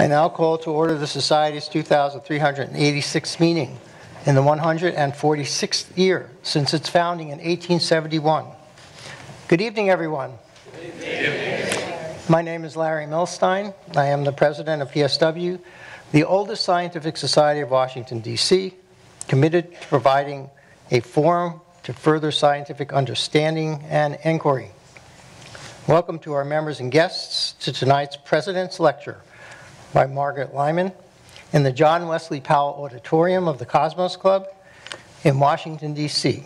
I now call to order the Society's 2,386th meeting in the 146th year since its founding in 1871. Good evening, everyone. Good evening. My name is Larry Milstein. I am the president of PSW, the oldest scientific society of Washington, D.C., committed to providing a forum to further scientific understanding and inquiry. Welcome to our members and guests to tonight's President's Lecture by Margaret Lyman in the John Wesley Powell Auditorium of the Cosmos Club in Washington, D.C.,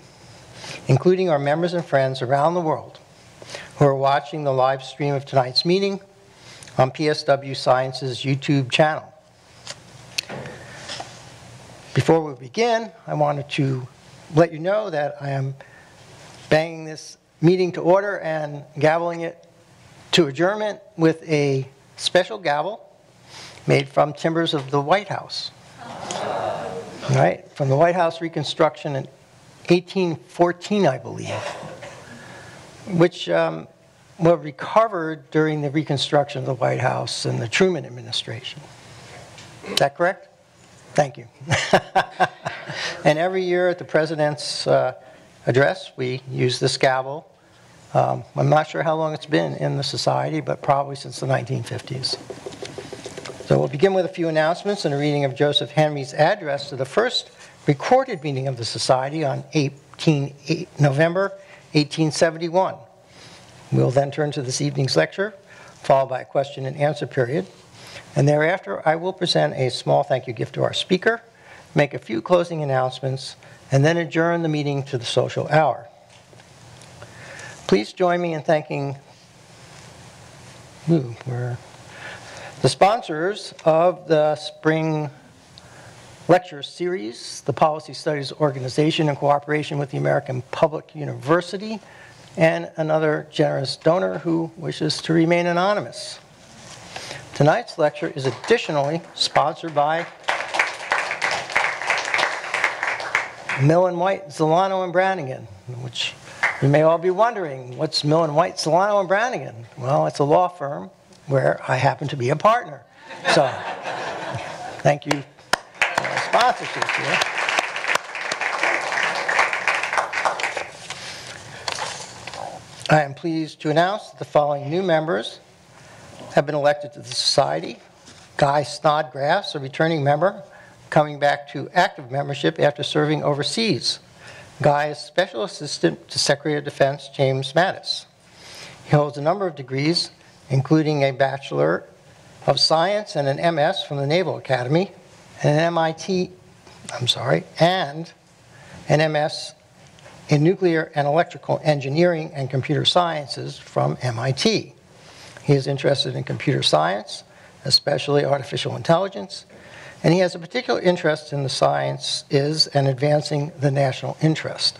including our members and friends around the world who are watching the live stream of tonight's meeting on PSW Science's YouTube channel. Before we begin, I wanted to let you know that I am banging this meeting to order and gaveling it to adjournment with a special gavel made from timbers of the White House. All right, from the White House reconstruction in 1814, I believe, which were recovered during the reconstruction of the White House and the Truman administration. Is that correct? Thank you. And every year at the President's address, we use this gavel. I'm not sure how long it's been in the society, but probably since the 1950s. So we'll begin with a few announcements and a reading of Joseph Henry's address to the first recorded meeting of the Society on November 1871. We'll then turn to this evening's lecture, followed by a question and answer period. And thereafter, I will present a small thank you gift to our speaker, make a few closing announcements, and then adjourn the meeting to the social hour. Please join me in thanking the sponsors of the Spring Lecture Series, the Policy Studies Organization in cooperation with the American Public University, and another generous donor who wishes to remain anonymous. Tonight's lecture is additionally sponsored by Mill and White, Zelano and Branigan, which you may all be wondering, what's Mill and White, Zelano and Branigan? Well, it's a law firm where I happen to be a partner. So thank you for our sponsorship here. I am pleased to announce that the following new members have been elected to the Society. Guy Snodgrass, a returning member, coming back to active membership after serving overseas. Guy is Special Assistant to Secretary of Defense James Mattis. He holds a number of degrees, including a Bachelor of Science and an MS from the Naval Academy, and an MS in Nuclear and Electrical Engineering and Computer Sciences from MIT. He is interested in computer science, especially artificial intelligence, and he has a particular interest in the sciences and advancing the national interest.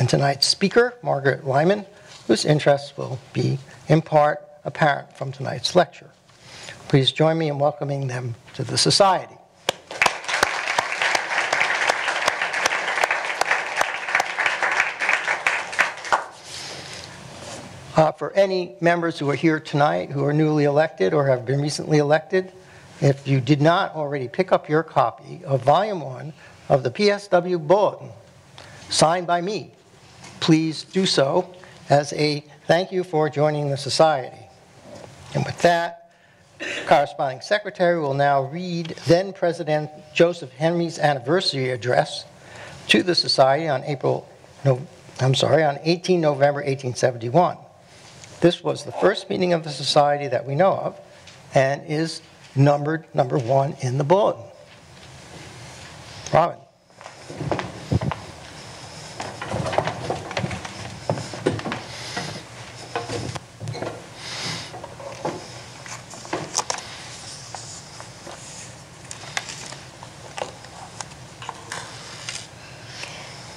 And tonight's speaker, Margaret Lyman, whose interests will be in part apparent from tonight's lecture. Please join me in welcoming them to the Society. For any members who are here tonight who are newly elected or have been recently elected, if you did not already pick up your copy of Volume 1 of the PSW Bulletin, signed by me, please do so as a thank you for joining the Society. And with that, corresponding secretary will now read then President Joseph Henry's anniversary address to the Society on 18 November 1871. This was the first meeting of the Society that we know of and is numbered number 1 in the bulletin. Robin.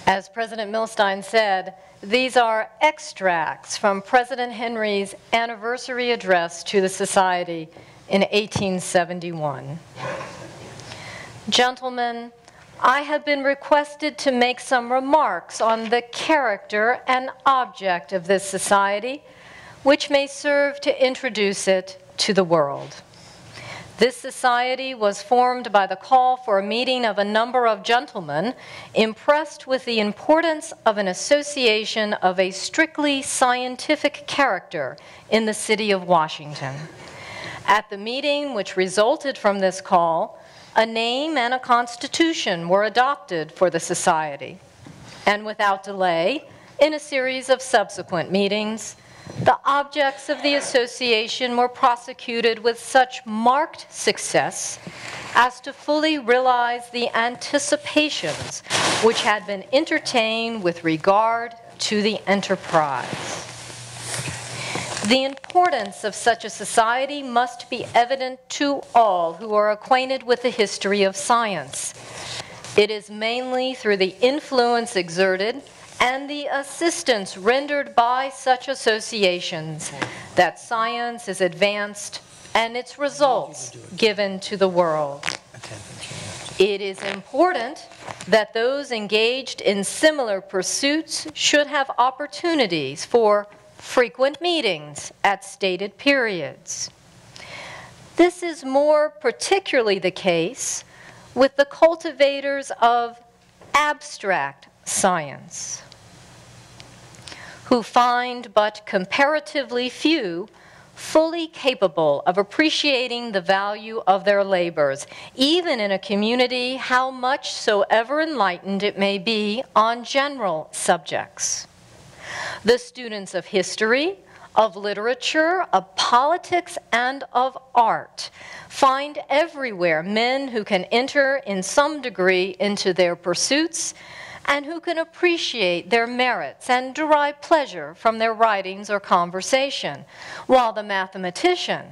As President Milstein said, these are extracts from President Henry's anniversary address to the Society in 1871. Gentlemen, I have been requested to make some remarks on the character and object of this Society, which may serve to introduce it to the world. This society was formed by the call for a meeting of a number of gentlemen impressed with the importance of an association of a strictly scientific character in the city of Washington. At the meeting which resulted from this call, a name and a constitution were adopted for the society. And without delay, in a series of subsequent meetings, the objects of the association were prosecuted with such marked success as to fully realize the anticipations which had been entertained with regard to the enterprise. The importance of such a society must be evident to all who are acquainted with the history of science. It is mainly through the influence exerted and the assistance rendered by such associations that science is advanced and its results given to the world. It is important that those engaged in similar pursuits should have opportunities for frequent meetings at stated periods. This is more particularly the case with the cultivators of abstract science, who find but comparatively few fully capable of appreciating the value of their labors, even in a community how much soever enlightened it may be on general subjects. The students of history, of literature, of politics, and of art find everywhere men who can enter in some degree into their pursuits and who can appreciate their merits and derive pleasure from their writings or conversation, while the mathematician,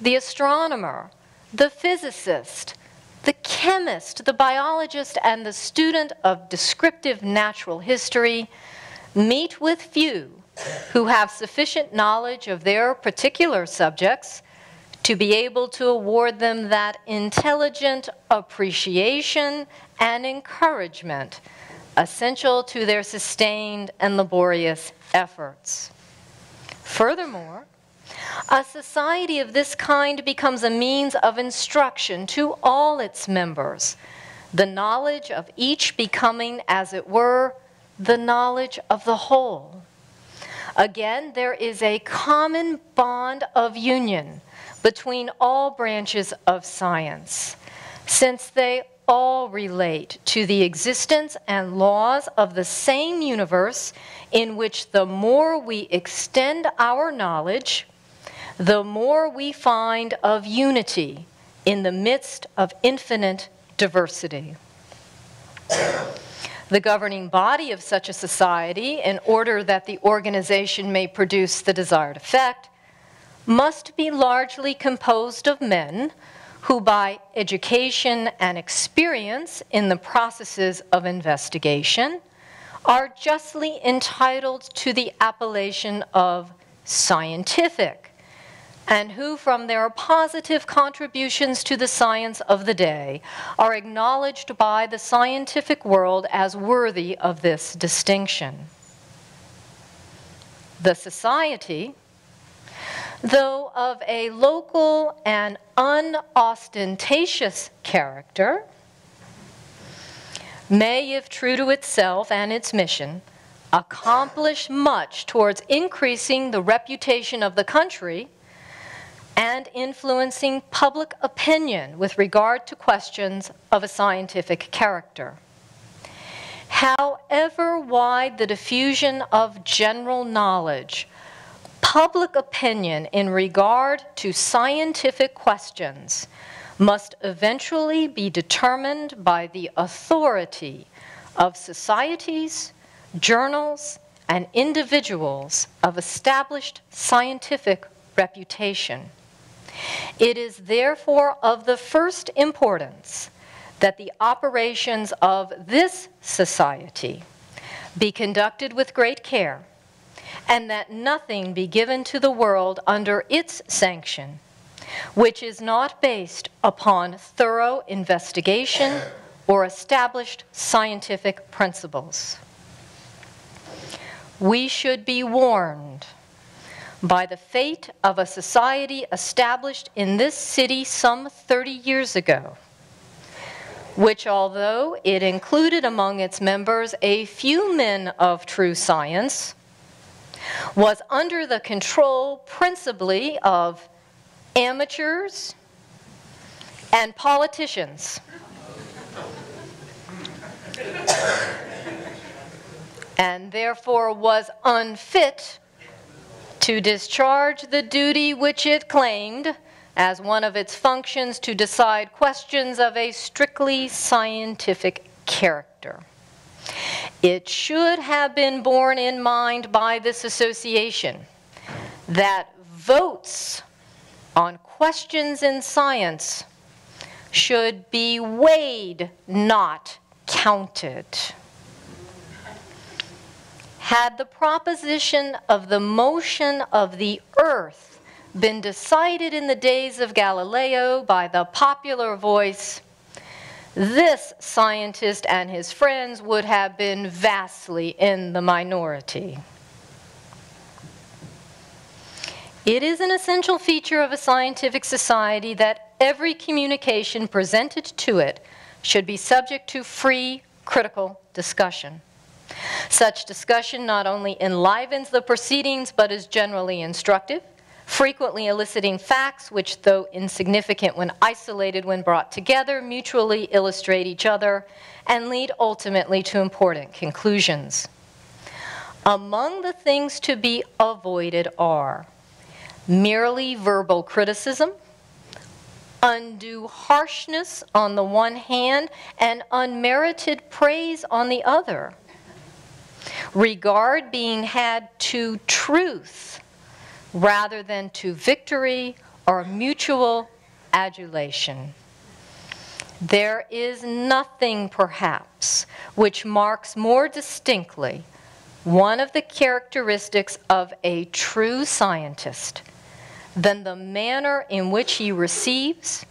the astronomer, the physicist, the chemist, the biologist, and the student of descriptive natural history meet with few who have sufficient knowledge of their particular subjects to be able to award them that intelligent appreciation and encouragement essential to their sustained and laborious efforts. Furthermore, a society of this kind becomes a means of instruction to all its members, the knowledge of each becoming, as it were, the knowledge of the whole. Again, there is a common bond of union between all branches of science, since they all relate to the existence and laws of the same universe in which the more we extend our knowledge, the more we find of unity in the midst of infinite diversity. The governing body of such a society, in order that the organization may produce the desired effect, must be largely composed of men who by education and experience in the processes of investigation are justly entitled to the appellation of scientific, and who from their positive contributions to the science of the day are acknowledged by the scientific world as worthy of this distinction. The society, though of a local and unostentatious character, may, if true to itself and its mission, accomplish much towards increasing the reputation of the country and influencing public opinion with regard to questions of a scientific character. However wide the diffusion of general knowledge, public opinion in regard to scientific questions must eventually be determined by the authority of societies, journals, and individuals of established scientific reputation. It is therefore of the first importance that the operations of this society be conducted with great care, and that nothing be given to the world under its sanction which is not based upon thorough investigation or established scientific principles. We should be warned by the fate of a society established in this city some 30 years ago, which, although it included among its members a few men of true science, was under the control principally of amateurs and politicians. And therefore was unfit to discharge the duty which it claimed as one of its functions to decide questions of a strictly scientific character. It should have been borne in mind by this association that votes on questions in science should be weighed, not counted. Had the proposition of the motion of the earth been decided in the days of Galileo by the popular voice, this scientist and his friends would have been vastly in the minority. It is an essential feature of a scientific society that every communication presented to it should be subject to free, critical discussion. Such discussion not only enlivens the proceedings, but is generally instructive, frequently eliciting facts which, though insignificant when isolated, when brought together, mutually illustrate each other and lead ultimately to important conclusions. Among the things to be avoided are merely verbal criticism, undue harshness on the one hand, and unmerited praise on the other. Regard being had to truth rather than to victory or mutual adulation. There is nothing, perhaps, which marks more distinctly one of the characteristics of a true scientist than the manner in which he receives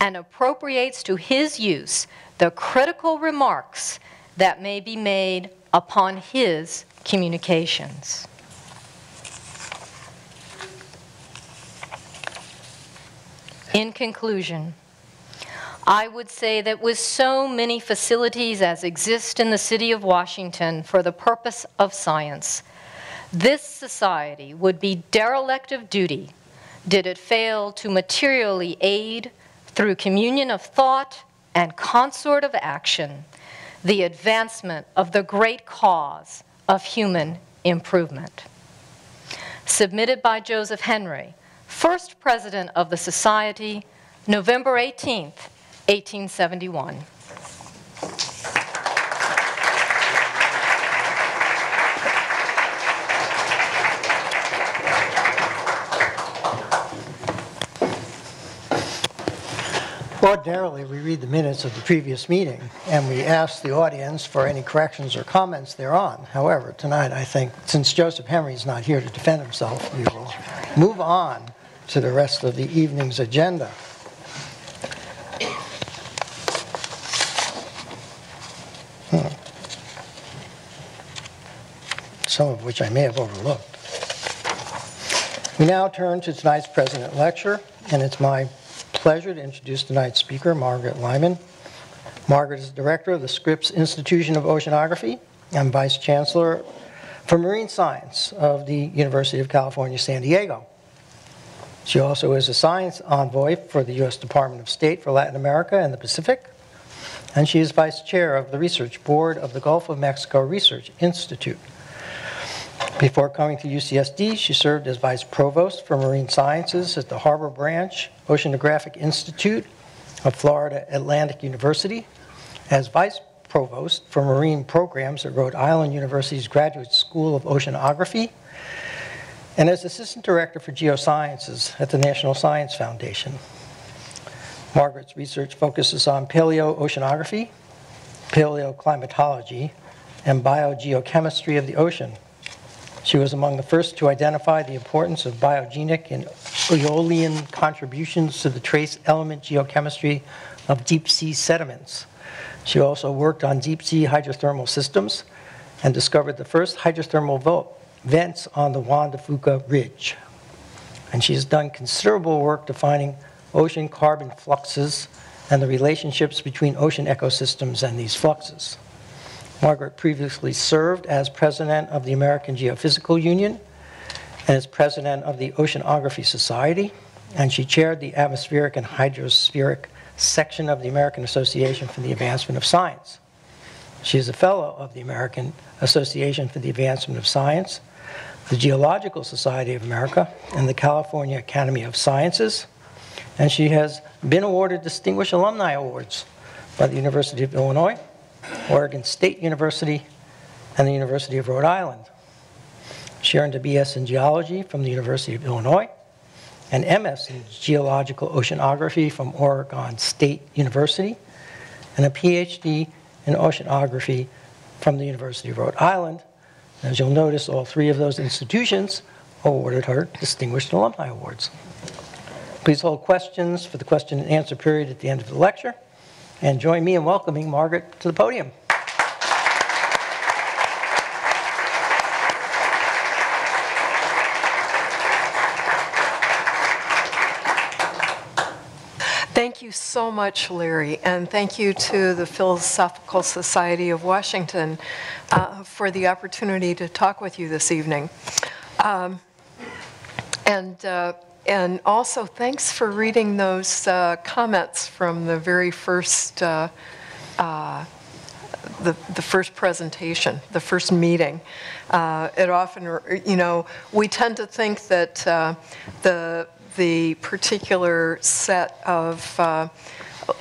and appropriates to his use the critical remarks that may be made upon his communications. In conclusion, I would say that with so many facilities as exist in the city of Washington for the purpose of science, this society would be derelict of duty did it fail to materially aid, through communion of thought and consort of action, the advancement of the great cause of human improvement. Submitted by Joseph Henry, first president of the Society, November 18th, 1871. Ordinarily, we read the minutes of the previous meeting, and we ask the audience for any corrections or comments thereon. However, tonight, I think, since Joseph Henry is not here to defend himself, we will move on to the rest of the evening's agenda. Some of which I may have overlooked. We now turn to tonight's president lecture, and it's my pleasure to introduce tonight's speaker, Margaret Lyman. Margaret is director of the Scripps Institution of Oceanography and vice chancellor for marine science of the University of California, San Diego. She also is a science envoy for the U.S. Department of State for Latin America and the Pacific, and she is vice chair of the research board of the Gulf of Mexico Research Institute. Before coming to UCSD, she served as Vice Provost for Marine Sciences at the Harbor Branch Oceanographic Institute of Florida Atlantic University, as Vice Provost for Marine Programs at Rhode Island University's Graduate School of Oceanography, and as Assistant Director for Geosciences at the National Science Foundation. Margaret's research focuses on paleoceanography, paleoclimatology, and biogeochemistry of the ocean. She was among the first to identify the importance of biogenic and aeolian contributions to the trace element geochemistry of deep sea sediments. She also worked on deep sea hydrothermal systems and discovered the first hydrothermal vents on the Juan de Fuca Ridge. And she has done considerable work defining ocean carbon fluxes and the relationships between ocean ecosystems and these fluxes. Margaret previously served as president of the American Geophysical Union and as president of the Oceanography Society, and she chaired the atmospheric and hydrospheric section of the American Association for the Advancement of Science. She is a fellow of the American Association for the Advancement of Science, the Geological Society of America, and the California Academy of Sciences, and she has been awarded Distinguished Alumni Awards by the University of Illinois, Oregon State University, and the University of Rhode Island. She earned a BS in Geology from the University of Illinois, an MS in Geological Oceanography from Oregon State University, and a PhD in Oceanography from the University of Rhode Island. As you'll notice, all three of those institutions awarded her Distinguished Alumni Awards. Please hold questions for the question and answer period at the end of the lecture, and join me in welcoming Margaret to the podium. Thank you so much, Larry, and thank you to the Philosophical Society of Washington for the opportunity to talk with you this evening. And also, thanks for reading those comments from the very first, the first presentation, the first meeting. It often, you know, we tend to think that the particular set of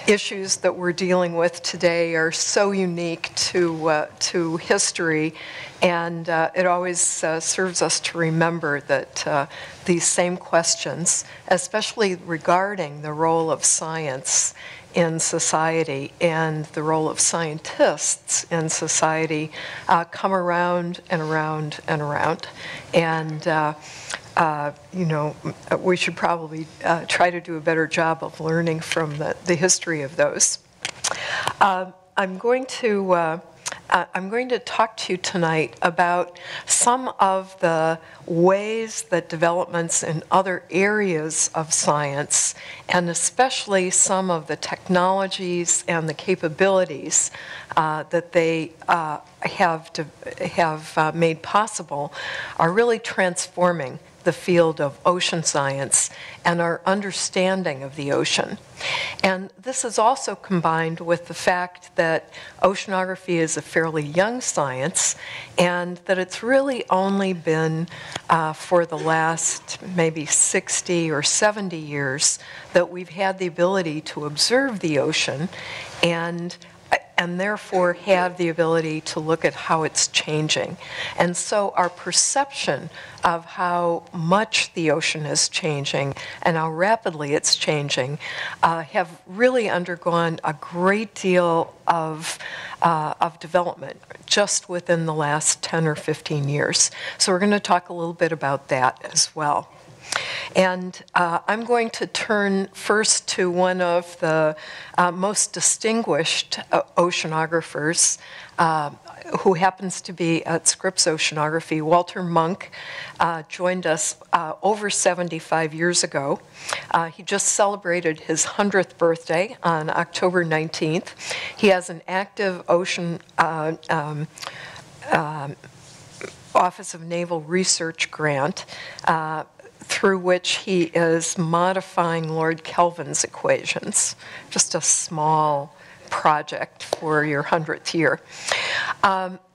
issues that we're dealing with today are so unique to history, and it always serves us to remember that these same questions, especially regarding the role of science in society and the role of scientists in society, come around and around and around. And you know, we should probably try to do a better job of learning from the history of those. I'm going to talk to you tonight about some of the ways that developments in other areas of science, and especially some of the technologies and the capabilities that they have made possible, are really transforming the field of ocean science and our understanding of the ocean. And this is also combined with the fact that oceanography is a fairly young science, and that it's really only been for the last maybe 60 or 70 years that we've had the ability to observe the ocean, and therefore have the ability to look at how it's changing. And so our perception of how much the ocean is changing and how rapidly it's changing have really undergone a great deal of development just within the last 10 or 15 years. So we're going to talk a little bit about that as well. And I'm going to turn first to one of the most distinguished oceanographers who happens to be at Scripps Oceanography. Walter Monk joined us over 75 years ago. He just celebrated his 100th birthday on October 19th. He has an active ocean Office of Naval Research grant, through which he is modifying Lord Kelvin's equations. Just a small project for your 100th year.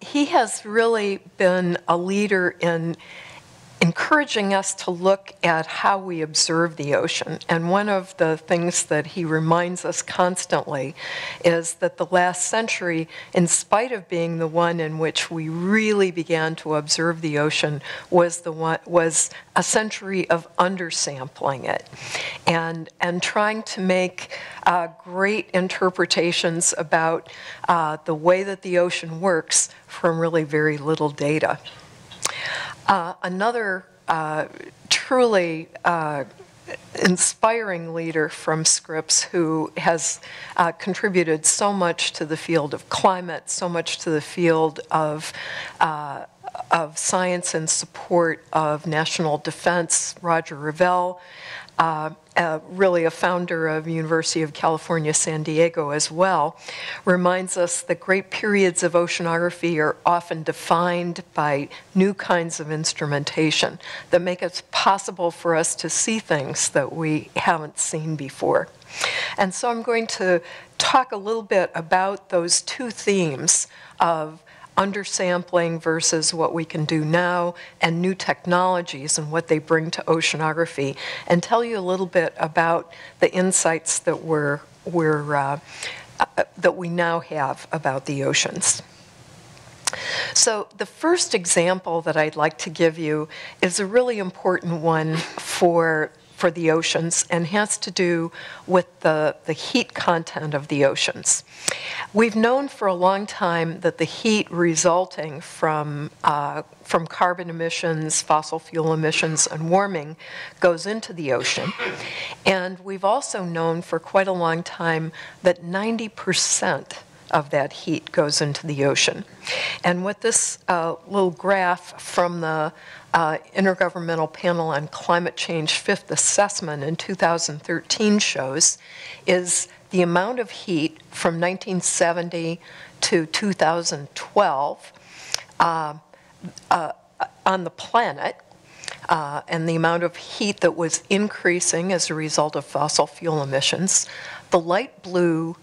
He has really been a leader in encouraging us to look at how we observe the ocean. And one of the things that he reminds us constantly is that the last century, in spite of being the one in which we really began to observe the ocean, was a century of undersampling it, and trying to make great interpretations about the way that the ocean works from really very little data. Another truly inspiring leader from Scripps, who has contributed so much to the field of climate, so much to the field of Science in Support of National Defense, Roger Revelle, really a founder of University of California, San Diego as well, reminds us that great periods of oceanography are often defined by new kinds of instrumentation that make it possible for us to see things that we haven't seen before. And so I'm going to talk a little bit about those two themes of undersampling versus what we can do now, and new technologies and what they bring to oceanography, and tell you a little bit about the insights that we now have about the oceans. So the first example that I'd like to give you is a really important one for the oceans, and has to do with the heat content of the oceans. We've known for a long time that the heat resulting from carbon emissions, fossil fuel emissions, and warming goes into the ocean. And we've also known for quite a long time that 90% of that heat goes into the ocean. And what this little graph from the Intergovernmental Panel on Climate Change Fifth Assessment in 2013 shows is the amount of heat from 1970 to 2012 on the planet, and the amount of heat that was increasing as a result of fossil fuel emissions. The light blue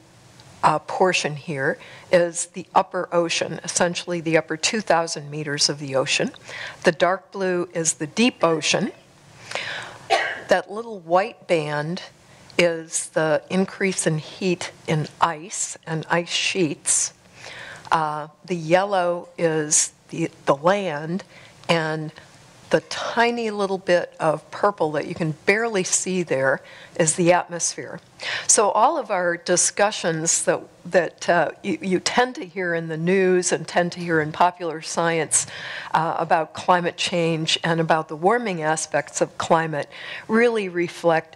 portion here is the upper ocean, essentially the upper 2,000 meters of the ocean. The dark blue is the deep ocean. That little white band is the increase in heat in ice and ice sheets. The yellow is the land, and the tiny little bit of purple that you can barely see there is the atmosphere. So all of our discussions that you tend to hear in the news and tend to hear in popular science about climate change and about the warming aspects of climate really reflect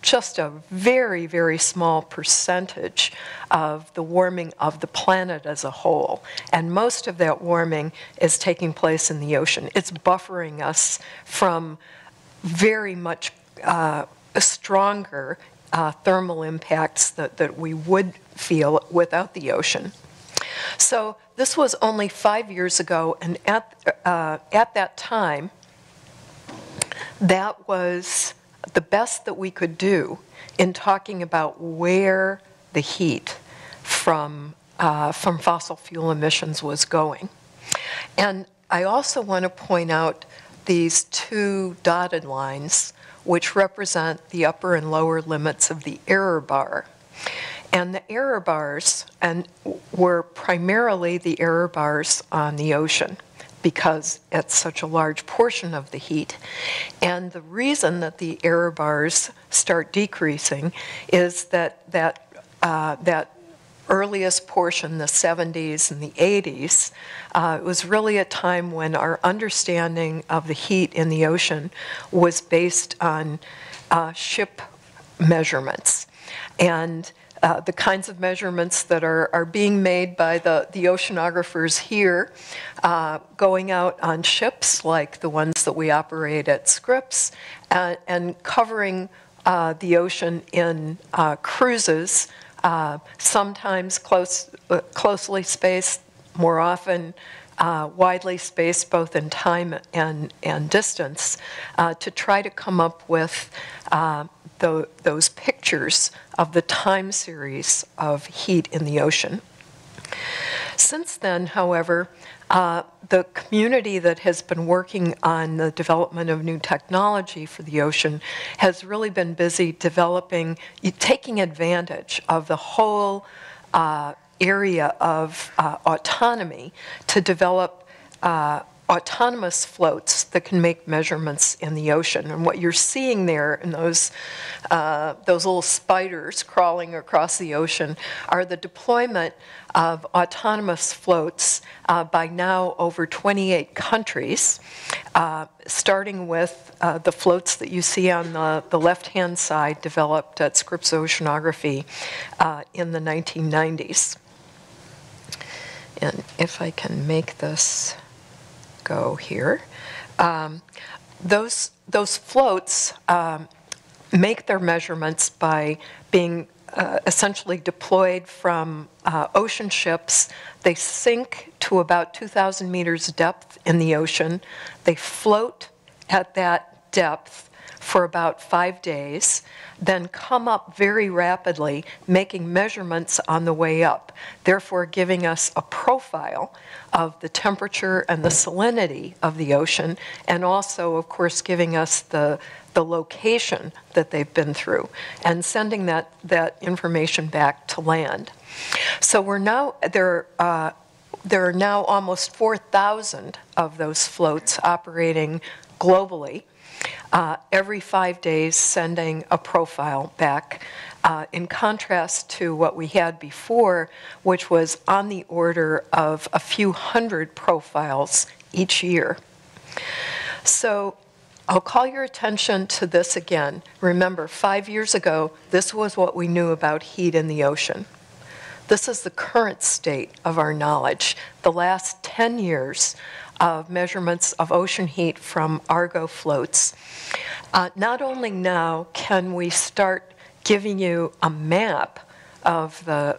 just a very, very small percentage of the warming of the planet as a whole. And most of that warming is taking place in the ocean. It's buffering us from very much stronger thermal impacts that we would feel without the ocean. So this was only 5 years ago, and at that time, that was the best that we could do in talking about where the heat from fossil fuel emissions was going. And I also want to point out these two dotted lines, which represent the upper and lower limits of the error bar. And the error bars were primarily the error bars on the ocean, because it's such a large portion of the heat. And the reason that the error bars start decreasing is that earliest portion, the 70s and the 80s, it was really a time when our understanding of the heat in the ocean was based on ship measurements. And the kinds of measurements that are being made by the oceanographers here, going out on ships like the ones that we operate at Scripps, and covering the ocean in cruises, sometimes closely spaced, more often widely spaced both in time and distance, to try to come up with those pictures of the time series of heat in the ocean. Since then, however, the community that has been working on the development of new technology for the ocean has really been busy developing, taking advantage of the whole area of autonomy to develop autonomous floats that can make measurements in the ocean. And what you're seeing there in those little spiders crawling across the ocean are the deployment of autonomous floats by now over 28 countries, starting with the floats that you see on the left-hand side developed at Scripps Oceanography in the 1990s. And if I can make this go here. Those floats make their measurements by being essentially deployed from ocean ships. They sink to about 2,000 meters depth in the ocean. They float at that depth for about 5 days, then come up very rapidly, making measurements on the way up, therefore giving us a profile of the temperature and the salinity of the ocean, and also, of course, giving us the location that they've been through, and sending that information back to land. So we're now, there are now almost 4,000 of those floats operating globally, every 5 days sending a profile back, in contrast to what we had before, which was on the order of a few hundred profiles each year. So I'll call your attention to this again. Remember, 5 years ago, this was what we knew about heat in the ocean. This is the current state of our knowledge. The last 10 years of measurements of ocean heat from Argo floats. Not only now can we start giving you a map of the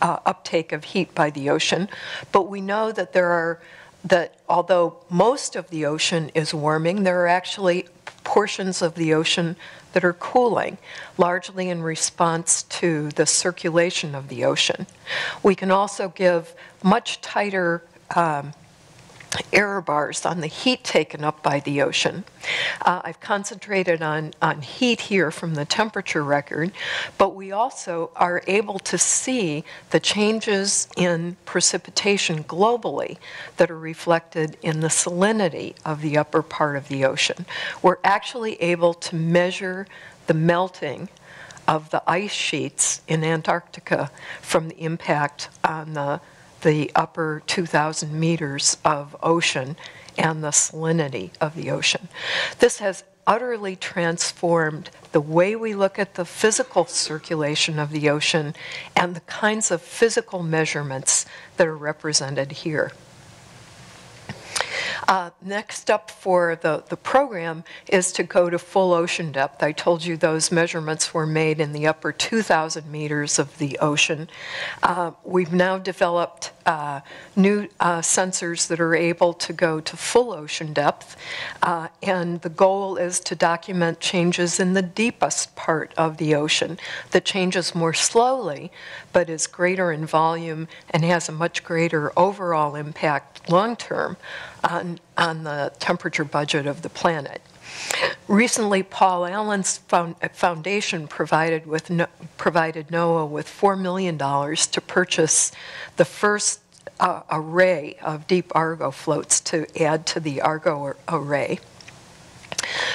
uptake of heat by the ocean, but we know that although most of the ocean is warming, there are actually portions of the ocean that are cooling, largely in response to the circulation of the ocean. We can also give much tighter error bars on the heat taken up by the ocean. I've concentrated on heat here from the temperature record, but we also are able to see the changes in precipitation globally that are reflected in the salinity of the upper part of the ocean. We're actually able to measure the melting of the ice sheets in Antarctica from the impact on the upper 2,000 meters of ocean and the salinity of the ocean. This has utterly transformed the way we look at the physical circulation of the ocean and the kinds of physical measurements that are represented here. Next up for the program is to go to full ocean depth. I told you those measurements were made in the upper 2,000 meters of the ocean. We've now developed new sensors that are able to go to full ocean depth, and the goal is to document changes in the deepest part of the ocean that changes more slowly but is greater in volume and has a much greater overall impact long term on the temperature budget of the planet. Recently, Paul Allen's foundation provided NOAA with $4 million to purchase the first array of deep Argo floats to add to the Argo array.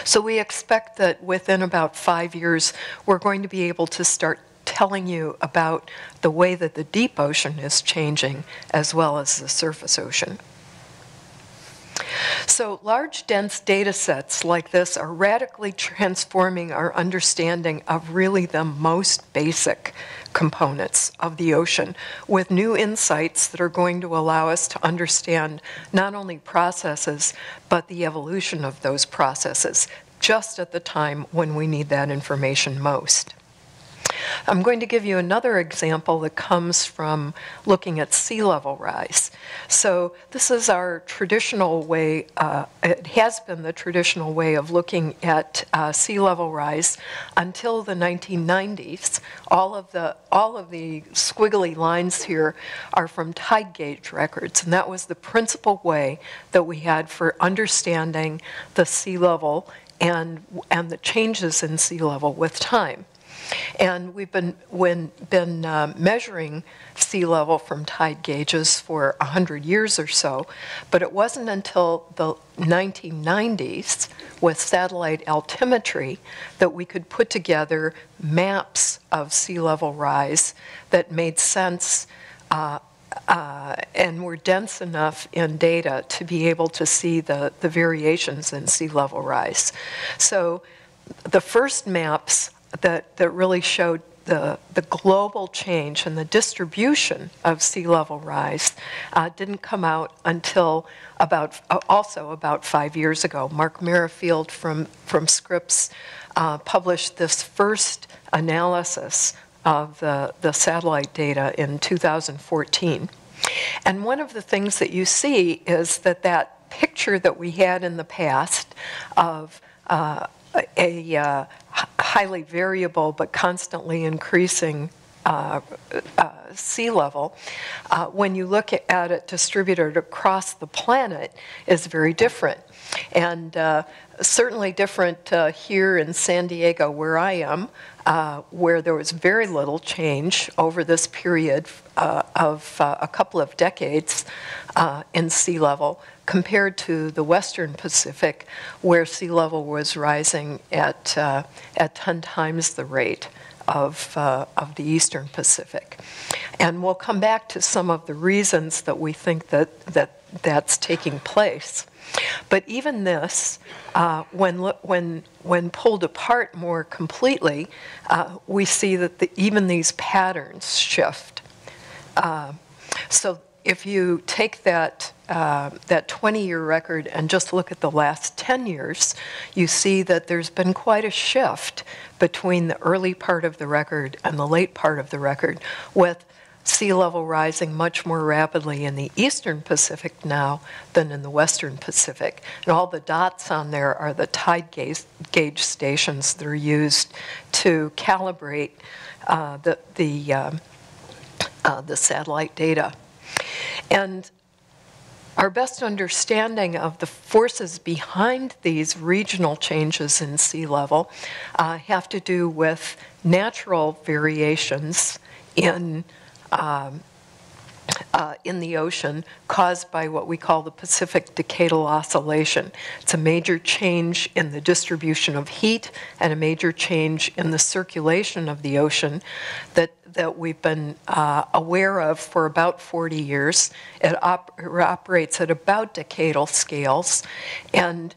So we expect that within about 5 years, we're going to be able to start telling you about the way that the deep ocean is changing as well as the surface ocean. So large, dense data sets like this are radically transforming our understanding of really the most basic components of the ocean, with new insights that are going to allow us to understand not only processes, but the evolution of those processes, just at the time when we need that information most. I'm going to give you another example that comes from looking at sea level rise. So this is our traditional way, it has been the traditional way of looking at sea level rise until the 1990s. All of the squiggly lines here are from tide gauge records, and that was the principal way that we had for understanding the sea level and the changes in sea level with time. And we've been measuring sea level from tide gauges for 100 years or so, but it wasn't until the 1990s with satellite altimetry that we could put together maps of sea level rise that made sense and were dense enough in data to be able to see the variations in sea level rise. So the first maps that really showed the global change and the distribution of sea level rise didn't come out until about 5 years ago. Mark Merrifield from Scripps published this first analysis of the satellite data in 2014. And one of the things that you see is that that picture that we had in the past of a highly variable but constantly increasing sea level, when you look at it distributed across the planet, is very different. And certainly different here in San Diego, where I am, where there was very little change over this period of a couple of decades in sea level, compared to the Western Pacific, where sea level was rising at 10 times the rate of the Eastern Pacific. And we'll come back to some of the reasons that we think that's taking place. But even this, when pulled apart more completely, we see that even these patterns shift. So if you take that that 20-year record and just look at the last 10 years, you see that there's been quite a shift between the early part of the record and the late part of the record, with sea level rising much more rapidly in the Eastern Pacific now than in the Western Pacific. And all the dots on there are the tide gauge stations that are used to calibrate the satellite data. And our best understanding of the forces behind these regional changes in sea level have to do with natural variations in the ocean caused by what we call the Pacific Decadal Oscillation. It's a major change in the distribution of heat and a major change in the circulation of the ocean that we've been aware of for about 40 years. It operates at about decadal scales, and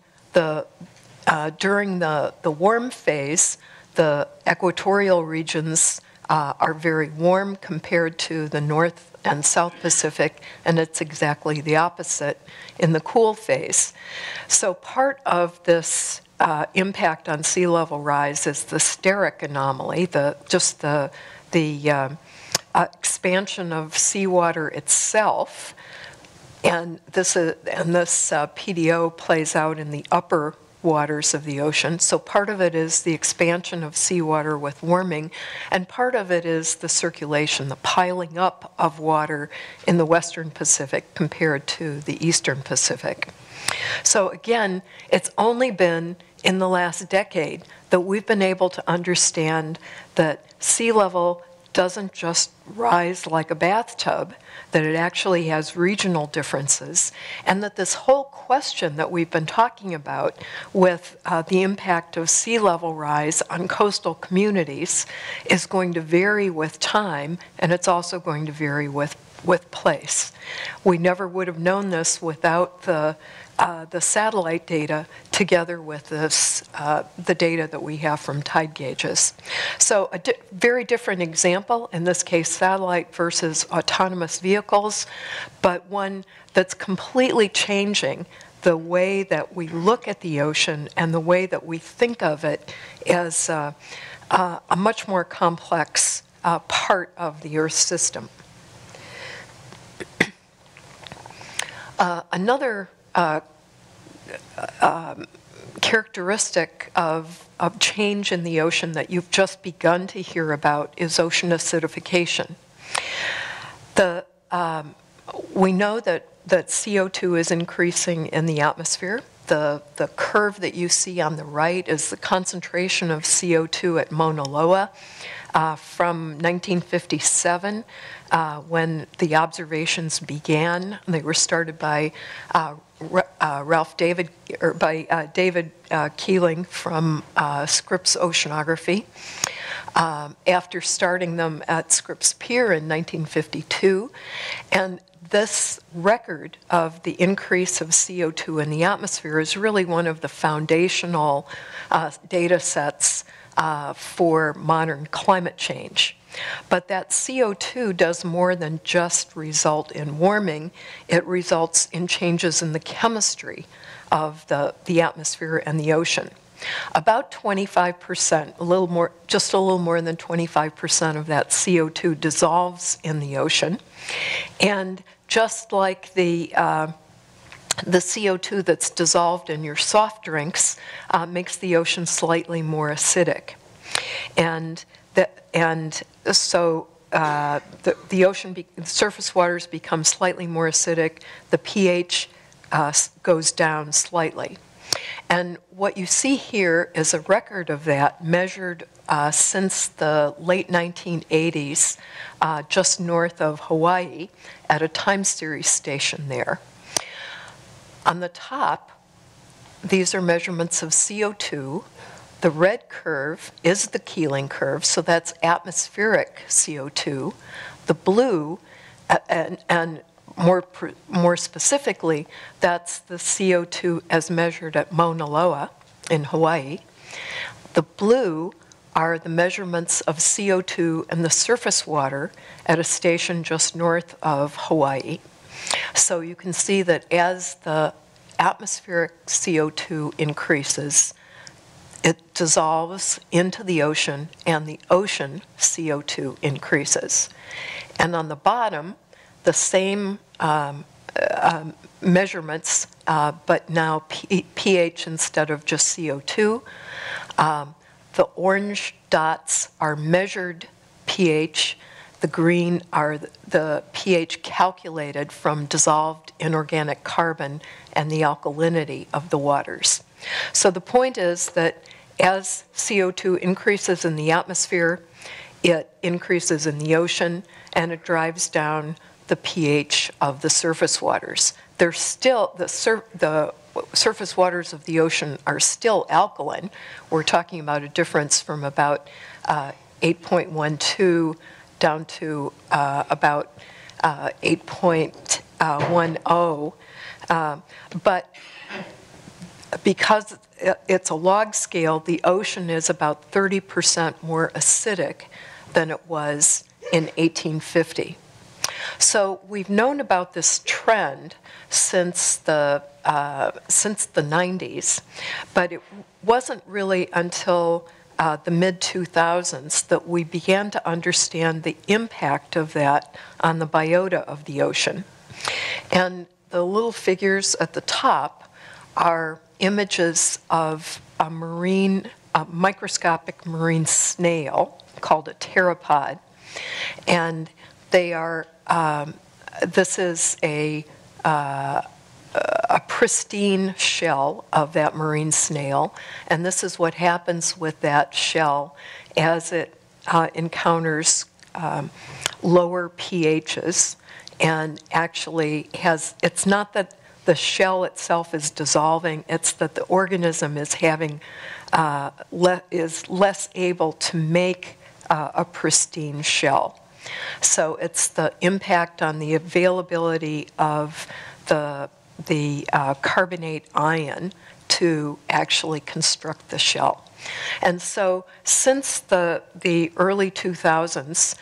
during the warm phase, the equatorial regions are very warm compared to the North and South Pacific, and it's exactly the opposite in the cool phase. So part of this impact on sea level rise is the steric anomaly, the expansion of seawater itself, and this PDO plays out in the upper waters of the ocean. So part of it is the expansion of seawater with warming, and part of it is the circulation, the piling up of water in the Western Pacific compared to the Eastern Pacific. So again, it's only been in the last decade that we've been able to understand that sea level doesn't just rise like a bathtub, that it actually has regional differences, and that this whole question that we've been talking about with the impact of sea level rise on coastal communities is going to vary with time, and it's also going to vary with place. We never would have known this without the satellite data together with this, the data that we have from tide gauges. So a very different example, in this case satellite versus autonomous vehicles, but one that's completely changing the way that we look at the ocean and the way that we think of it as a much more complex part of the Earth system. Another characteristic of change in the ocean that you've just begun to hear about is ocean acidification. We know that CO2 is increasing in the atmosphere. The curve that you see on the right is the concentration of CO2 at Mauna Loa from 1957, when the observations began. They were started by David Keeling from Scripps Oceanography. After starting them at Scripps Pier in 1952, and this record of the increase of CO2 in the atmosphere is really one of the foundational data sets for modern climate change. But that CO2 does more than just result in warming. It results in changes in the chemistry of the atmosphere and the ocean. About 25%, a little more, just a little more than 25% of that CO2 dissolves in the ocean. And just like the CO2 that's dissolved in your soft drinks makes the ocean slightly more acidic. And so the ocean, the surface waters become slightly more acidic. The pH goes down slightly. And what you see here is a record of that measured since the late 1980s, just north of Hawaii, at a time series station there. On the top, these are measurements of CO2. The red curve is the Keeling curve, so that's atmospheric CO2. The blue, and more specifically, that's the CO2 as measured at Mauna Loa in Hawaii. The blue are the measurements of CO2 and the surface water at a station just north of Hawaii. So you can see that as the atmospheric CO2 increases, it dissolves into the ocean, and the ocean CO2 increases. And on the bottom, the same measurements, but now pH instead of just CO2. The orange dots are measured pH. The green are the pH calculated from dissolved inorganic carbon and the alkalinity of the waters. So the point is that as CO2 increases in the atmosphere, it increases in the ocean, and it drives down the pH of the surface waters. They're still, the surface waters of the ocean are still alkaline. We're talking about a difference from about 8.12 down to about 8.10. But because it's a log scale, the ocean is about 30% more acidic than it was in 1850. So we've known about this trend since the 90s, but it wasn't really until the mid-2000s that we began to understand the impact of that on the biota of the ocean. And the little figures at the top are images of a marine, a microscopic marine snail called a pteropod, and they are. This is a pristine shell of that marine snail, and this is what happens with that shell as it encounters lower pHs, and actually has. It's not that the shell itself is dissolving, it's that the organism is having, is less able to make a pristine shell. So it's the impact on the availability of the carbonate ion to actually construct the shell. And so since the early 2000s,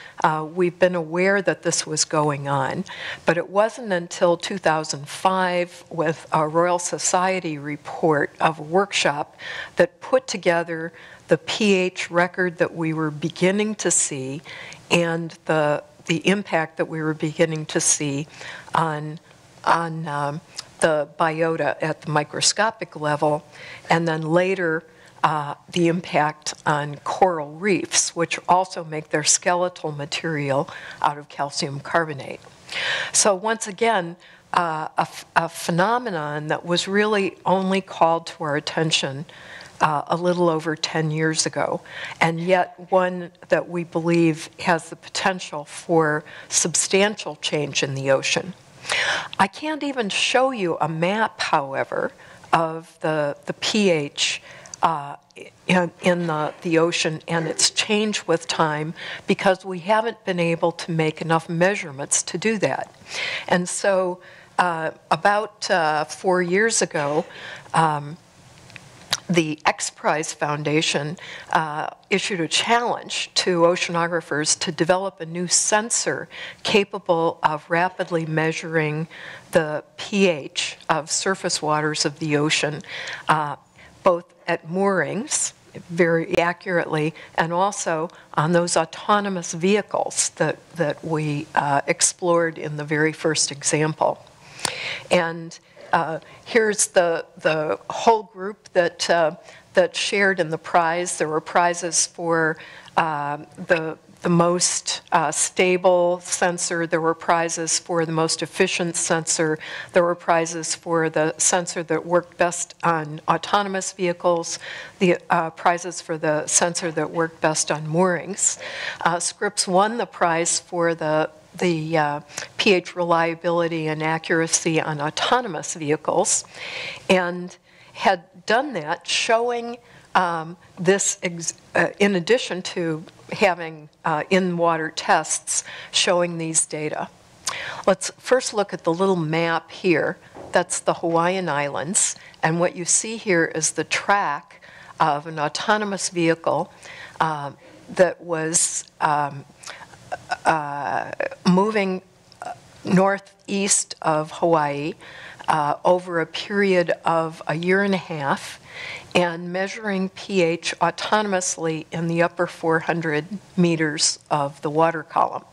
we've been aware that this was going on, but it wasn't until 2005 with a Royal Society report of a workshop that put together the pH record that we were beginning to see and the impact that we were beginning to see on the biota at the microscopic level, and then later the impact on coral reefs, which also make their skeletal material out of calcium carbonate. So once again, a phenomenon that was really only called to our attention a little over 10 years ago, and yet one that we believe has the potential for substantial change in the ocean. I can't even show you a map, however, of the pH in the ocean and its change with time, because we haven't been able to make enough measurements to do that. And so about 4 years ago, the X Prize Foundation issued a challenge to oceanographers to develop a new sensor capable of rapidly measuring the pH of surface waters of the ocean, both at moorings, very accurately, and also on those autonomous vehicles that we explored in the very first example. And here's the whole group that shared in the prize. There were prizes for the most stable sensor. There were prizes for the most efficient sensor. There were prizes for the sensor that worked best on autonomous vehicles, the prizes for the sensor that worked best on moorings. Scripps won the prize for the pH reliability and accuracy on autonomous vehicles, and had done that showing this, in addition to having in-water tests showing these data. Let's first look at the little map here. That's the Hawaiian Islands, and what you see here is the track of an autonomous vehicle that was moving northeast of Hawaii over a period of a year and a half, and measuring pH autonomously in the upper 400 meters of the water column.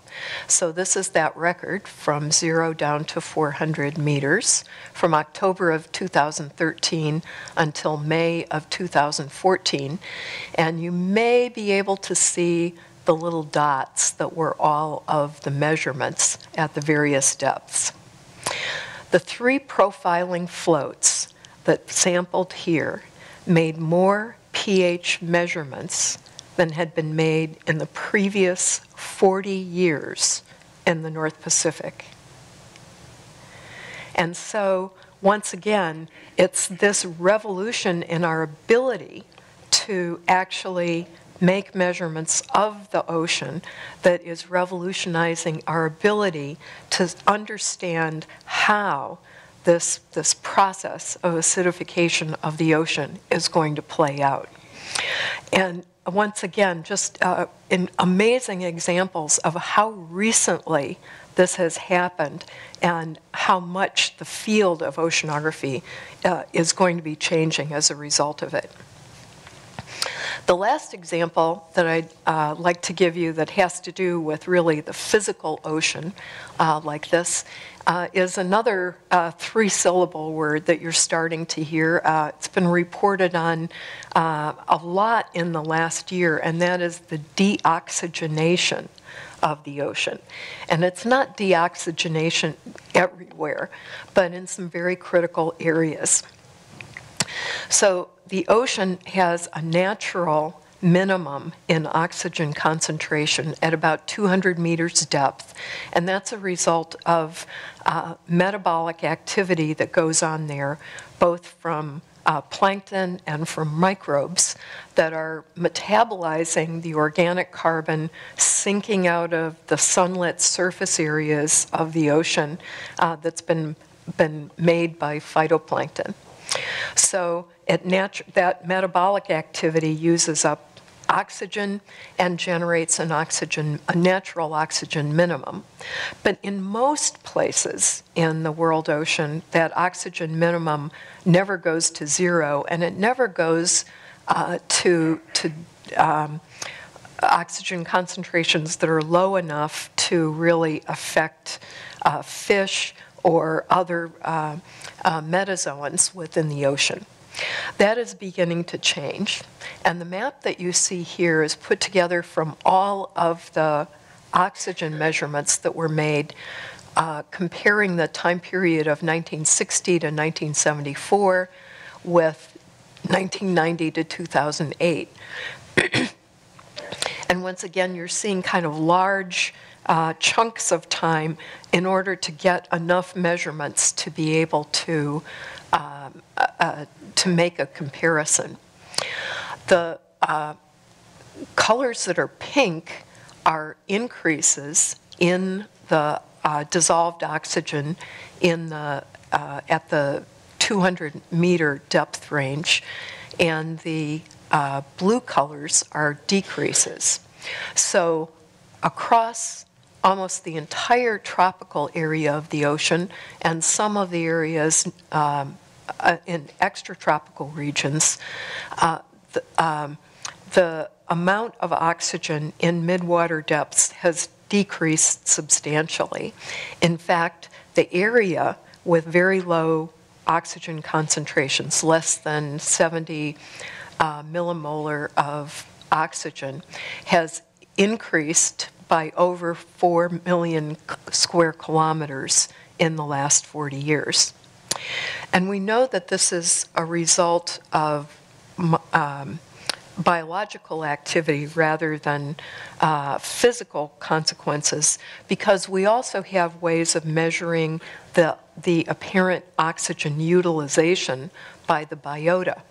So this is that record from 0 down to 400 meters from October of 2013 until May of 2014. And you may be able to see the little dots that were all of the measurements at the various depths. The three profiling floats that sampled here made more pH measurements than had been made in the previous 40 years in the North Pacific. And so, once again, it's this revolution in our ability to actually make measurements of the ocean that is revolutionizing our ability to understand how this process of acidification of the ocean is going to play out. And once again, just in amazing examples of how recently this has happened and how much the field of oceanography is going to be changing as a result of it. The last example that I'd like to give you that has to do with really the physical ocean like this is another three-syllable word that you're starting to hear. It's been reported on a lot in the last year, and that is the deoxygenation of the ocean. And it's not deoxygenation everywhere, but in some very critical areas. So the ocean has a natural minimum in oxygen concentration at about 200 meters depth, and that's a result of metabolic activity that goes on there, both from plankton and from microbes that are metabolizing the organic carbon sinking out of the sunlit surface areas of the ocean that's been made by phytoplankton. So that metabolic activity uses up oxygen and generates a natural oxygen minimum. But in most places in the world ocean, that oxygen minimum never goes to zero, and it never goes to oxygen concentrations that are low enough to really affect fish or other metazoans within the ocean. That is beginning to change. And the map that you see here is put together from all of the oxygen measurements that were made comparing the time period of 1960 to 1974 with 1990 to 2008. And once again, you're seeing kind of large chunks of time in order to get enough measurements to be able to make a comparison. The colors that are pink are increases in the dissolved oxygen at the 200 meter depth range, and the blue colors are decreases. So across almost the entire tropical area of the ocean and some of the areas in extratropical regions, the amount of oxygen in midwater depths has decreased substantially. In fact, the area with very low oxygen concentrations, less than 70 millimolar of oxygen, has increased by over 4 million square kilometers in the last 40 years. And we know that this is a result of biological activity rather than physical consequences, because we also have ways of measuring the apparent oxygen utilization by the biota.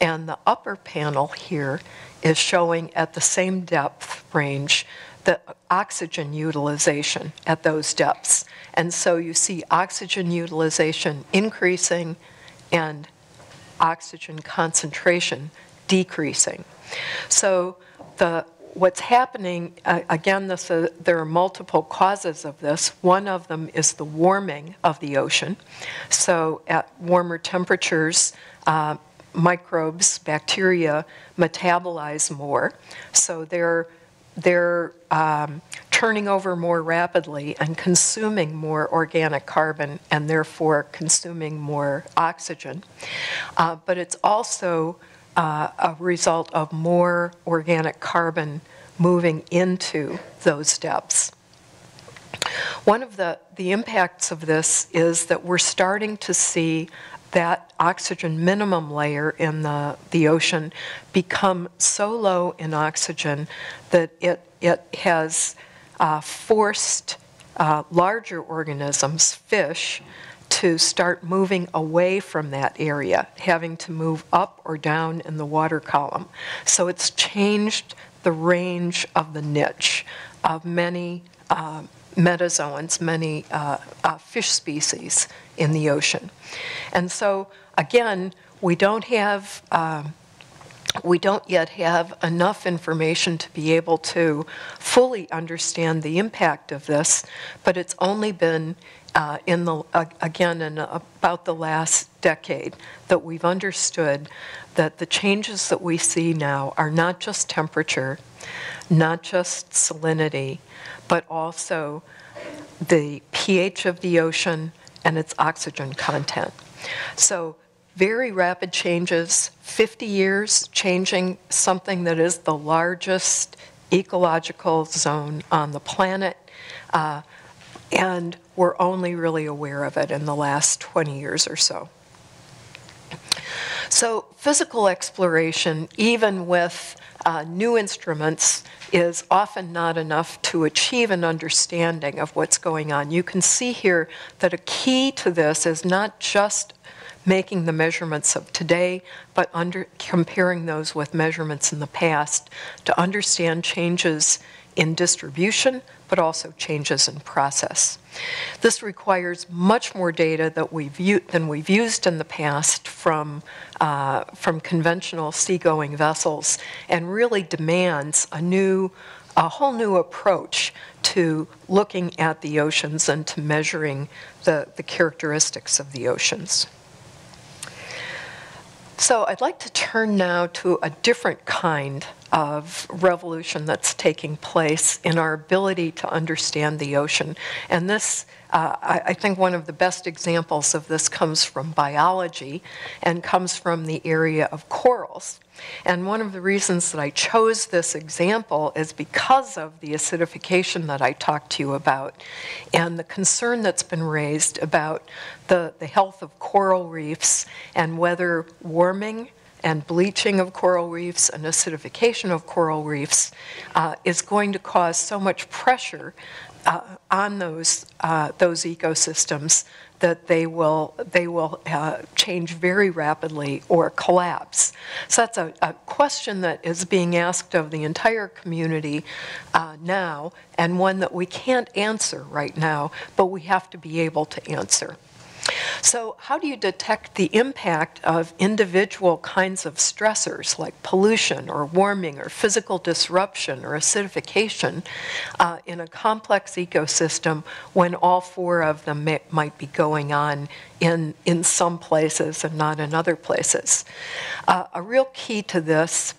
And the upper panel here is showing at the same depth range the oxygen utilization at those depths. And so you see oxygen utilization increasing and oxygen concentration decreasing. So what's happening, again, there are multiple causes of this. One of them is the warming of the ocean. So at warmer temperatures, microbes, bacteria metabolize more. So they're turning over more rapidly and consuming more organic carbon and therefore consuming more oxygen. But it's also a result of more organic carbon moving into those depths. One of the impacts of this is that we're starting to see that oxygen minimum layer in the ocean become so low in oxygen that it has forced larger organisms, fish, to start moving away from that area, having to move up or down in the water column. So it's changed the range of the niche of many metazoans, many fish species in the ocean. And so, again, we don't yet have enough information to be able to fully understand the impact of this, but it's only been in about the last decade that we've understood that the changes that we see now are not just temperature, not just salinity, but also the pH of the ocean and its oxygen content. So very rapid changes, 50 years changing something that is the largest ecological zone on the planet, and we're only really aware of it in the last 20 years or so. So physical exploration, even with new instruments, is often not enough to achieve an understanding of what's going on. You can see here that a key to this is not just making the measurements of today, but comparing those with measurements in the past to understand changes in distribution, but also changes in process. This requires much more data than we've used in the past from conventional seagoing vessels, and really demands a whole new approach to looking at the oceans and to measuring the characteristics of the oceans. So I'd like to turn now to a different kind of revolution that's taking place in our ability to understand the ocean. And this, I think one of the best examples of this comes from biology and comes from the area of corals. And one of the reasons that I chose this example is because of the acidification that I talked to you about and the concern that's been raised about the health of coral reefs and whether warming and bleaching of coral reefs and acidification of coral reefs is going to cause so much pressure on those ecosystems that they will change very rapidly or collapse. So that's a question that is being asked of the entire community now, and one that we can't answer right now, but we have to be able to answer. So how do you detect the impact of individual kinds of stressors like pollution or warming or physical disruption or acidification in a complex ecosystem when all four of them might be going on in some places and not in other places? A real key to this,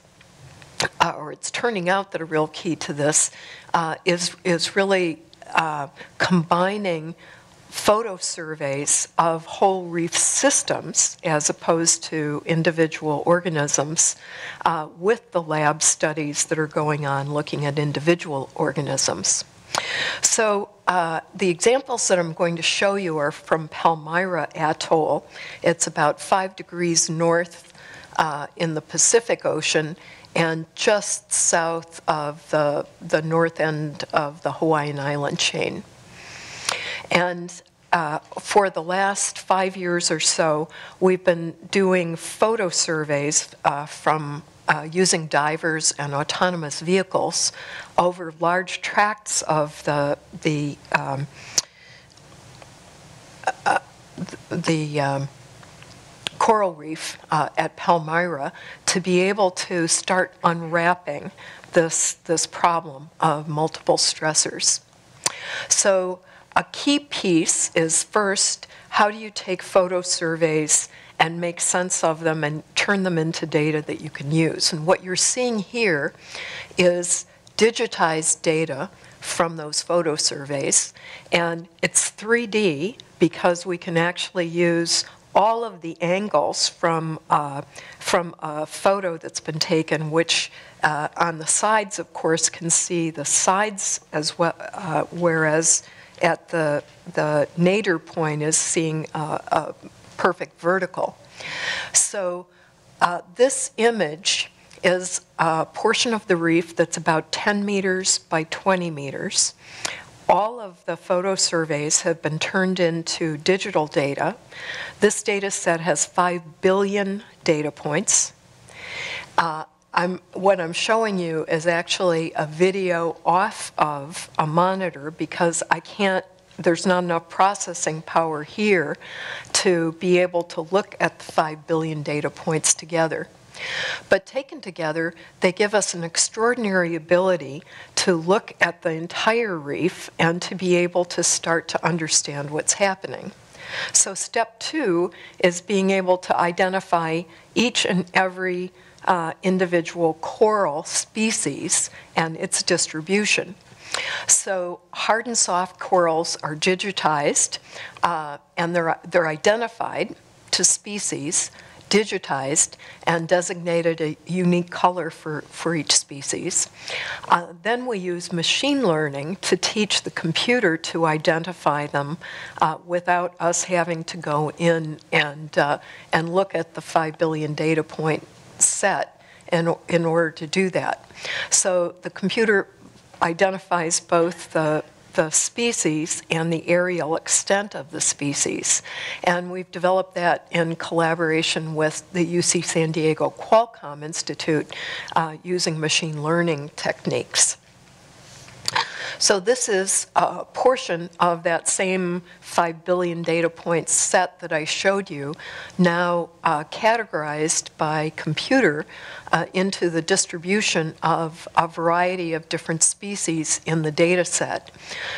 or it's turning out that a real key to this is really combining photo surveys of whole reef systems as opposed to individual organisms with the lab studies that are going on looking at individual organisms. So the examples that I'm going to show you are from Palmyra Atoll. It's about 5 degrees north in the Pacific Ocean and just south of the north end of the Hawaiian island chain. And for the last 5 years or so, we've been doing photo surveys from using divers and autonomous vehicles over large tracts of the coral reef at Palmyra to be able to start unwrapping this problem of multiple stressors. So a key piece is, first, how do you take photo surveys and make sense of them and turn them into data that you can use? And what you're seeing here is digitized data from those photo surveys. And it's 3D because we can actually use all of the angles from a photo that's been taken, which on the sides, of course, can see the sides as well, whereas at the nadir point is seeing a perfect vertical. So this image is a portion of the reef that's about 10 meters by 20 meters. All of the photo surveys have been turned into digital data. This data set has 5 billion data points. What I'm showing you is actually a video off of a monitor because I can't, there's not enough processing power here to be able to look at the 5 billion data points together. But taken together, they give us an extraordinary ability to look at the entire reef and to be able to start to understand what's happening. So step two is being able to identify each and every individual coral species and its distribution. So hard and soft corals are digitized and they're identified to species, digitized and designated a unique color for each species. Then we use machine learning to teach the computer to identify them without us having to go in and look at the 5 billion data point set in order to do that. So the computer identifies both the species and the aerial extent of the species. And we've developed that in collaboration with the UC San Diego Qualcomm Institute using machine learning techniques. So this is a portion of that same 5 billion data point set that I showed you, now categorized by computer into the distribution of a variety of different species in the data set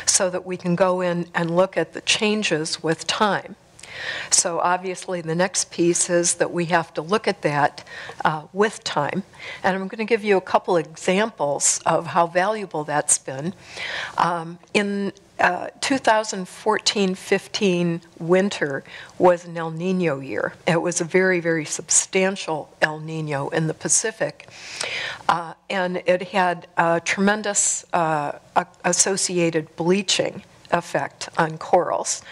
so that we can go in and look at the changes with time. So obviously the next piece is that we have to look at that with time. And I'm going to give you a couple examples of how valuable that's been. In 2014-15 winter was an El Nino year. It was a very, very substantial El Nino in the Pacific. And it had a tremendous associated bleaching effect on corals.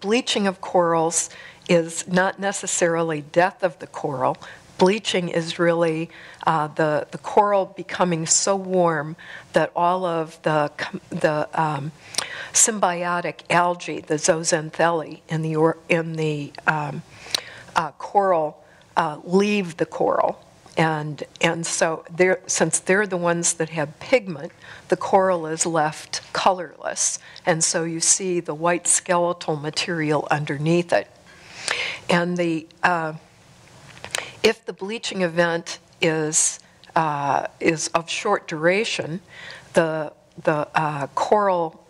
Bleaching of corals is not necessarily death of the coral. Bleaching is really the coral becoming so warm that all of the symbiotic algae, the zooxanthellae in the coral, leave the coral And so since they're the ones that have pigment, the coral is left colorless. And so you see the white skeletal material underneath it. And if the bleaching event is of short duration, the coral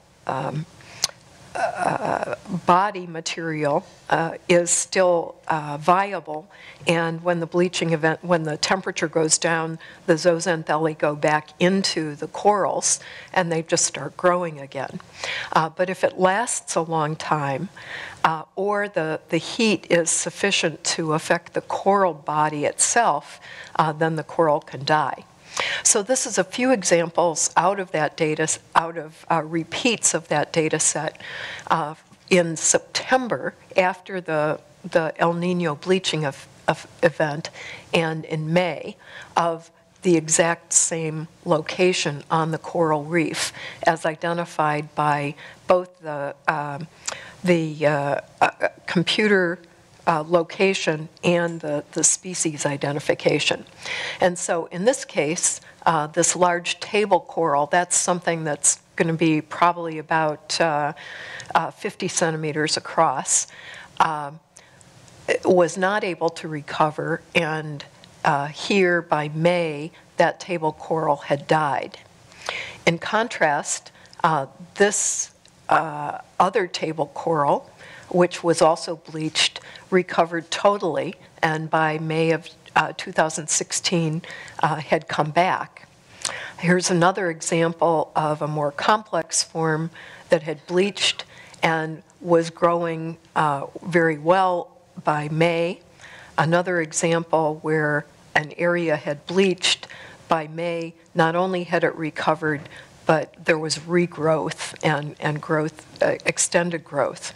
body material is still viable, and when the bleaching event, when the temperature goes down, the zooxanthellae go back into the corals and they just start growing again. But if it lasts a long time, or the heat is sufficient to affect the coral body itself, then the coral can die. So this is a few examples out of that data, out of repeats of that data set in September after the El Nino bleaching of event, and in May of the exact same location on the coral reef as identified by both the computer location and the species identification. And so in this case, this large table coral, that's something that's going to be probably about 50 centimeters across, was not able to recover, and here by May, that table coral had died. In contrast, this other table coral, which was also bleached, recovered totally, and by May of 2016 had come back. Here's another example of a more complex form that had bleached and was growing very well by May. Another example where an area had bleached by May, not only had it recovered, but there was regrowth and growth, extended growth.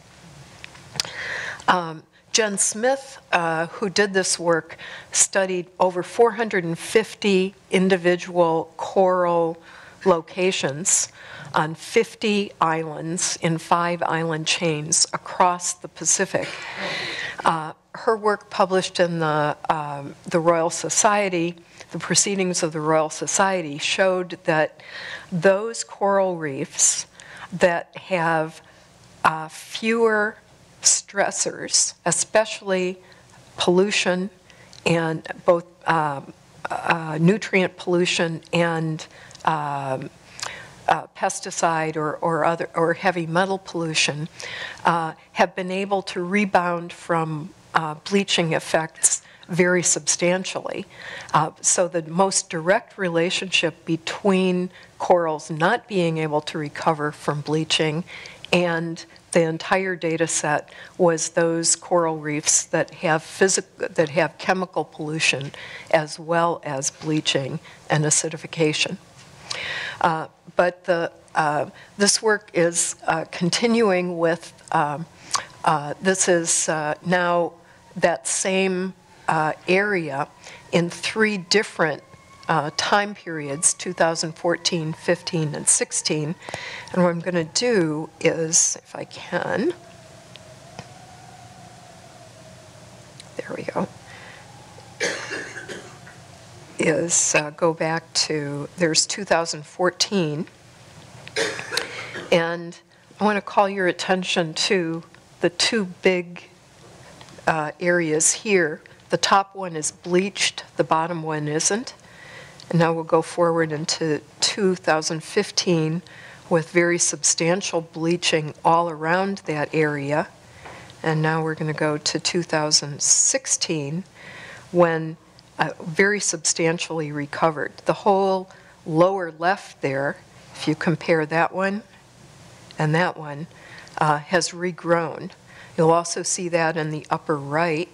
Jen Smith, who did this work, studied over 450 individual coral locations on 50 islands in 5 island chains across the Pacific. Her work, published in the Royal Society, the Proceedings of the Royal Society, showed that those coral reefs that have fewer stressors, especially pollution and both nutrient pollution and pesticide or heavy metal pollution, have been able to rebound from bleaching effects very substantially. So the most direct relationship between corals not being able to recover from bleaching and the entire data set was those coral reefs that have chemical pollution as well as bleaching and acidification. But this work is continuing with, this is now that same area in 3 different time periods, 2014, 15, and 16. And what I'm going to do is, if I can, there we go, is go back to, there's 2014. And I want to call your attention to the 2 big areas here. The top one is bleached, the bottom one isn't. And now we'll go forward into 2015 with very substantial bleaching all around that area. And now we're going to go to 2016 when very substantially recovered. The whole lower left there, if you compare that one and that one, has regrown. You'll also see that in the upper right.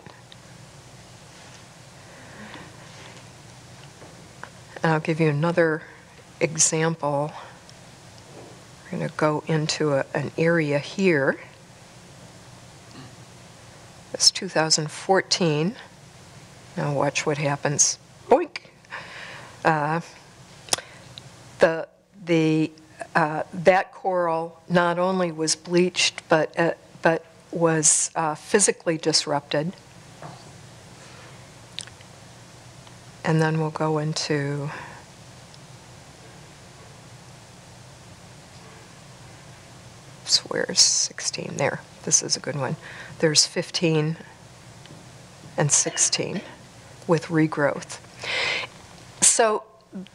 And I'll give you another example. We're going to go into an area here. It's 2014. Now watch what happens. Boink! That coral not only was bleached, but was physically disrupted. and then we'll go into where's 16 there. This is a good one. There's 15 and 16 with regrowth. So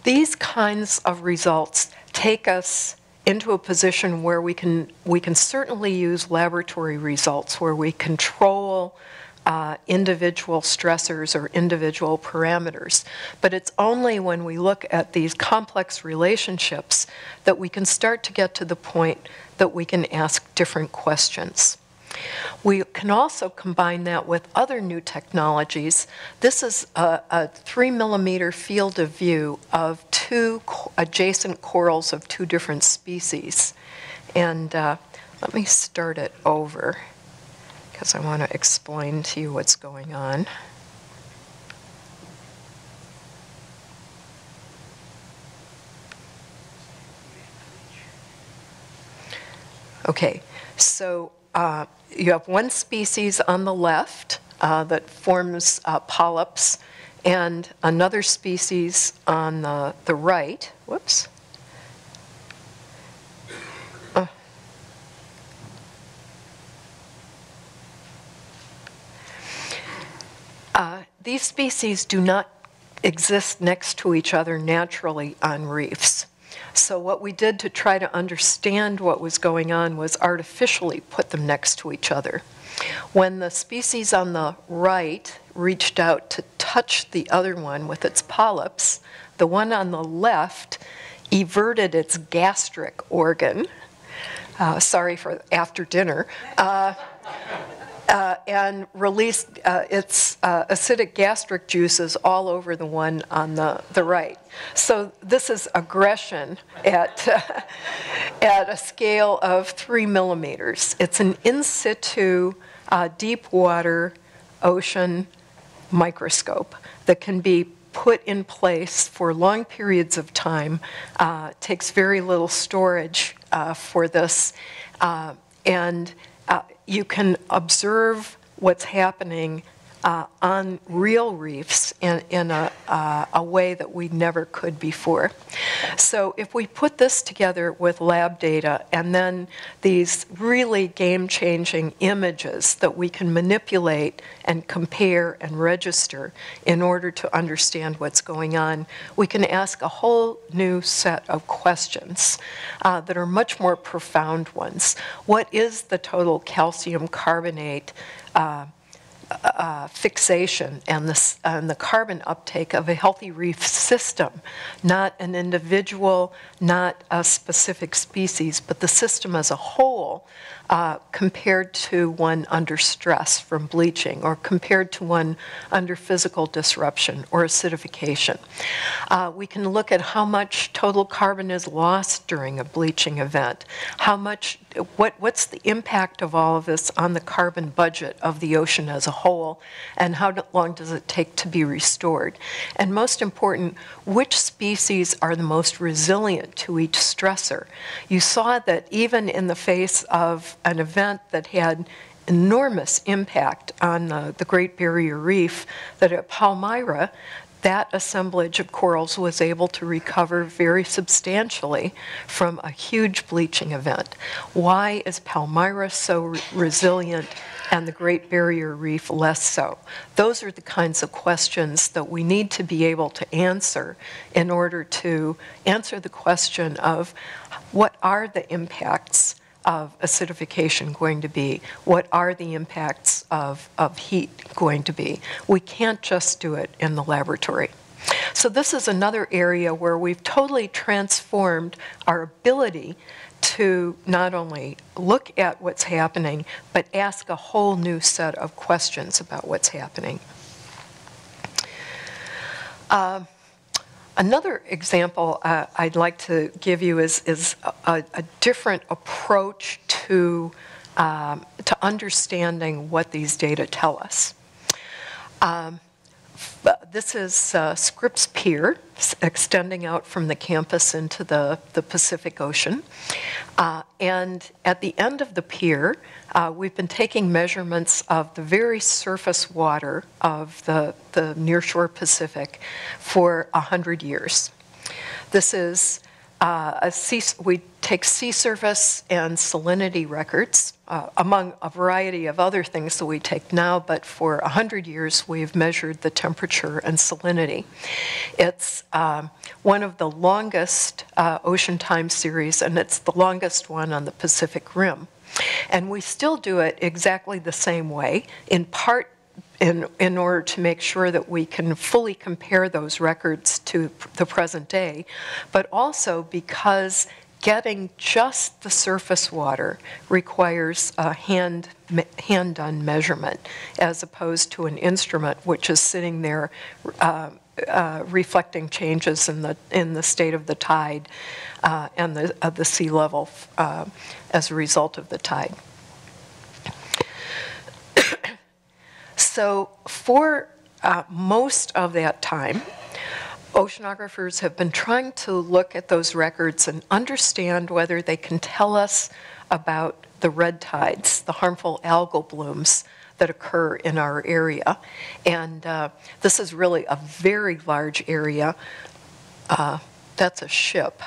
these kinds of results take us into a position where we can certainly use laboratory results where we control individual stressors or individual parameters. But it's only when we look at these complex relationships that we can start to get to the point that we can ask different questions. We can also combine that with other new technologies. This is a 3mm field of view of two adjacent corals of two different species. And let me start it over because I want to explain to you what's going on. Okay, so you have one species on the left that forms polyps, and another species on the right. Whoops. These species do not exist next to each other naturally on reefs. So what we did to try to understand what was going on was artificially put them next to each other. When the species on the right reached out to touch the other one with its polyps, the one on the left everted its gastric organ. Sorry for after dinner. And released its acidic gastric juices all over the one on the right. So this is aggression at a scale of 3mm. It's an in situ deep water ocean microscope that can be put in place for long periods of time. Takes very little storage for this, and you can observe what's happening on real reefs in a way that we never could before. So if we put this together with lab data and then these really game-changing images that we can manipulate and compare and register in order to understand what's going on, we can ask a whole new set of questions that are much more profound ones. What is the total calcium carbonate fixation and the carbon uptake of a healthy reef system, not an individual, not a specific species, but the system as a whole compared to one under stress from bleaching or compared to one under physical disruption or acidification. We can look at how much total carbon is lost during a bleaching event, how much, what's the impact of all of this on the carbon budget of the ocean as a whole, and how long does it take to be restored? And most important, which species are the most resilient to each stressor? You saw that even in the face of an event that had enormous impact on the Great Barrier Reef, that at Palmyra, that assemblage of corals was able to recover very substantially from a huge bleaching event. Why is Palmyra so resilient and the Great Barrier Reef less so? Those are the kinds of questions that we need to be able to answer in order to answer the question of what are the impacts of acidification going to be? What are the impacts of heat going to be? We can't just do it in the laboratory. So this is another area where we've totally transformed our ability to not only look at what's happening, but ask a whole new set of questions about what's happening. Another example I'd like to give you is a different approach to understanding what these data tell us. This is Scripps Pier, extending out from the campus into the Pacific Ocean. And at the end of the pier, we've been taking measurements of the very surface water of the nearshore Pacific for 100 years. This is we take sea surface and salinity records, among a variety of other things that we take now, but for 100 years we've measured the temperature and salinity. It's one of the longest ocean time series, and it's the longest one on the Pacific Rim. And we still do it exactly the same way, in part in order to make sure that we can fully compare those records to the present day, but also because getting just the surface water requires a hand-done measurement as opposed to an instrument which is sitting there reflecting changes in the state of the tide and the sea level as a result of the tide. So for most of that time, oceanographers have been trying to look at those records and understand whether they can tell us about the red tides, the harmful algal blooms that occur in our area. And this is really a very large area. That's a ship.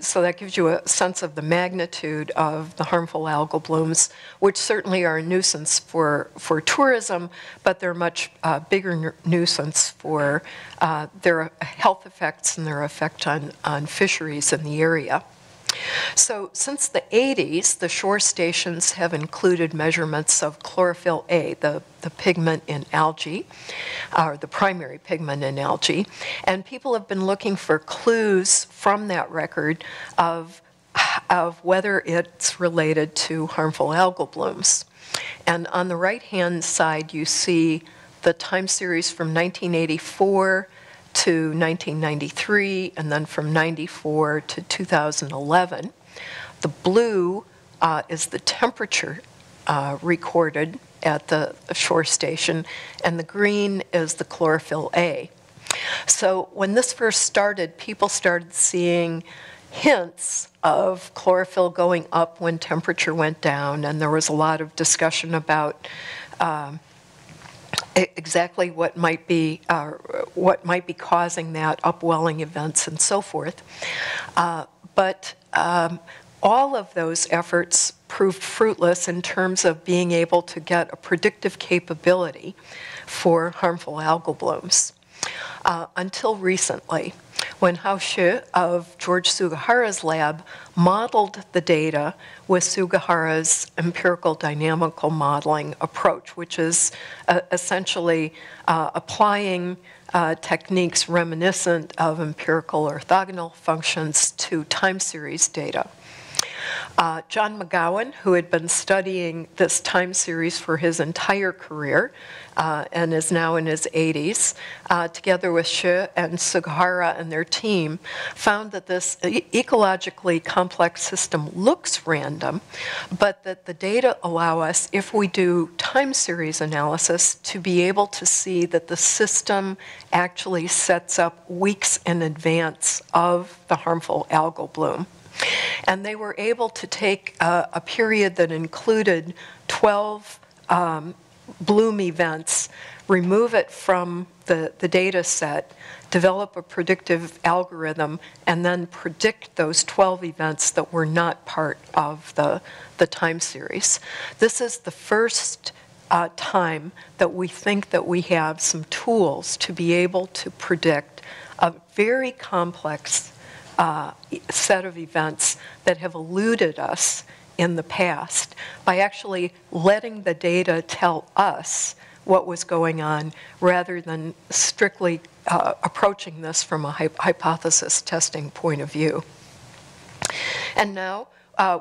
So that gives you a sense of the magnitude of the harmful algal blooms, which certainly are a nuisance for tourism, but they're much bigger nuisance for their health effects and their effect on fisheries in the area. So since the 80s, the shore stations have included measurements of chlorophyll A, the pigment in algae, or the primary pigment in algae, and people have been looking for clues from that record of whether it's related to harmful algal blooms. And on the right-hand side, you see the time series from 1984 to 1993, and then from 94 to 2011. The blue is the temperature recorded at the shore station, and the green is the chlorophyll A. So when this first started, people started seeing hints of chlorophyll going up when temperature went down, and there was a lot of discussion about exactly what might be causing that, upwelling events and so forth. But all of those efforts proved fruitless in terms of being able to get a predictive capability for harmful algal blooms until recently, when Haoshi of George Sugihara's lab modeled the data with Sugihara's empirical dynamical modeling approach, which is essentially applying techniques reminiscent of empirical orthogonal functions to time series data. John McGowan, who had been studying this time series for his entire career and is now in his 80s, together with Shi and Sugihara and their team, found that this ecologically complex system looks random, but that the data allow us, if we do time series analysis, to be able to see that the system actually sets up weeks in advance of the harmful algal bloom. And they were able to take a period that included 12 bloom events, remove it from the data set, develop a predictive algorithm, and then predict those 12 events that were not part of the time series. This is the first time that we think that we have some tools to be able to predict a very complex set of events that have eluded us in the past by actually letting the data tell us what was going on rather than strictly approaching this from a hypothesis testing point of view. And now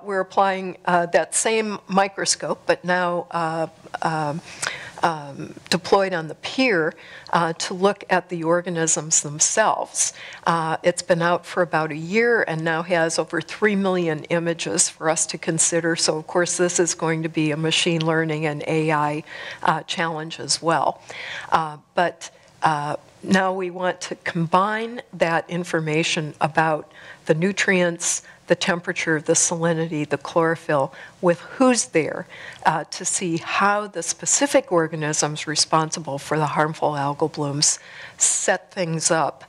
we're applying that same microscope, but now deployed on the pier to look at the organisms themselves. It's been out for about a year and now has over 3 million images for us to consider. So of course this is going to be a machine learning and AI challenge as well. Now we want to combine that information about the nutrients, the temperature, the salinity, the chlorophyll, with who's there to see how the specific organisms responsible for the harmful algal blooms set things up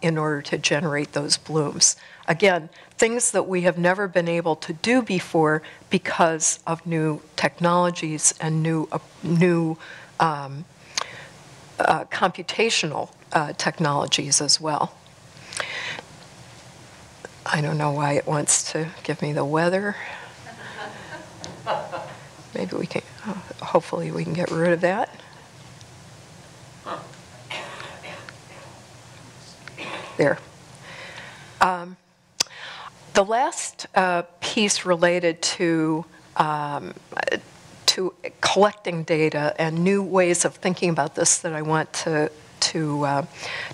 in order to generate those blooms. Again, things that we have never been able to do before because of new technologies and new computational technologies as well. I don't know why it wants to give me the weather. Maybe we can, hopefully we can get rid of that. There. The last piece related to collecting data and new ways of thinking about this that I want to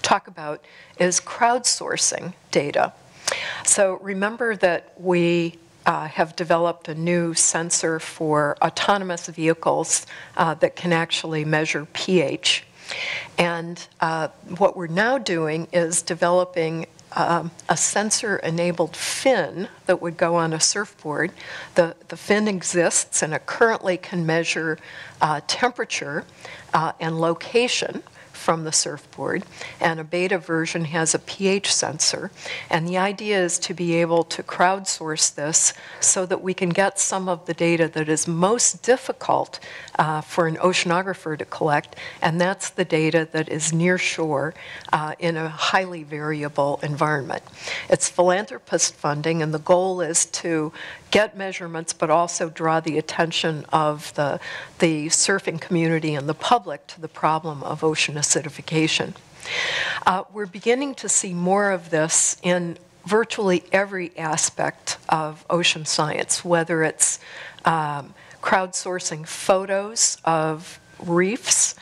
talk about is crowdsourcing data. So remember that we have developed a new sensor for autonomous vehicles that can actually measure pH. And what we're now doing is developing a sensor-enabled fin that would go on a surfboard. The fin exists and it currently can measure temperature and location from the surfboard, and a beta version has a pH sensor. And the idea is to be able to crowdsource this so that we can get some of the data that is most difficult for an oceanographer to collect, and that's the data that is near shore in a highly variable environment. It's philanthropist funding, and the goal is to get measurements but also draw the attention of the surfing community and the public to the problem of ocean acidification. We're beginning to see more of this in virtually every aspect of ocean science, whether it's crowdsourcing photos of reefs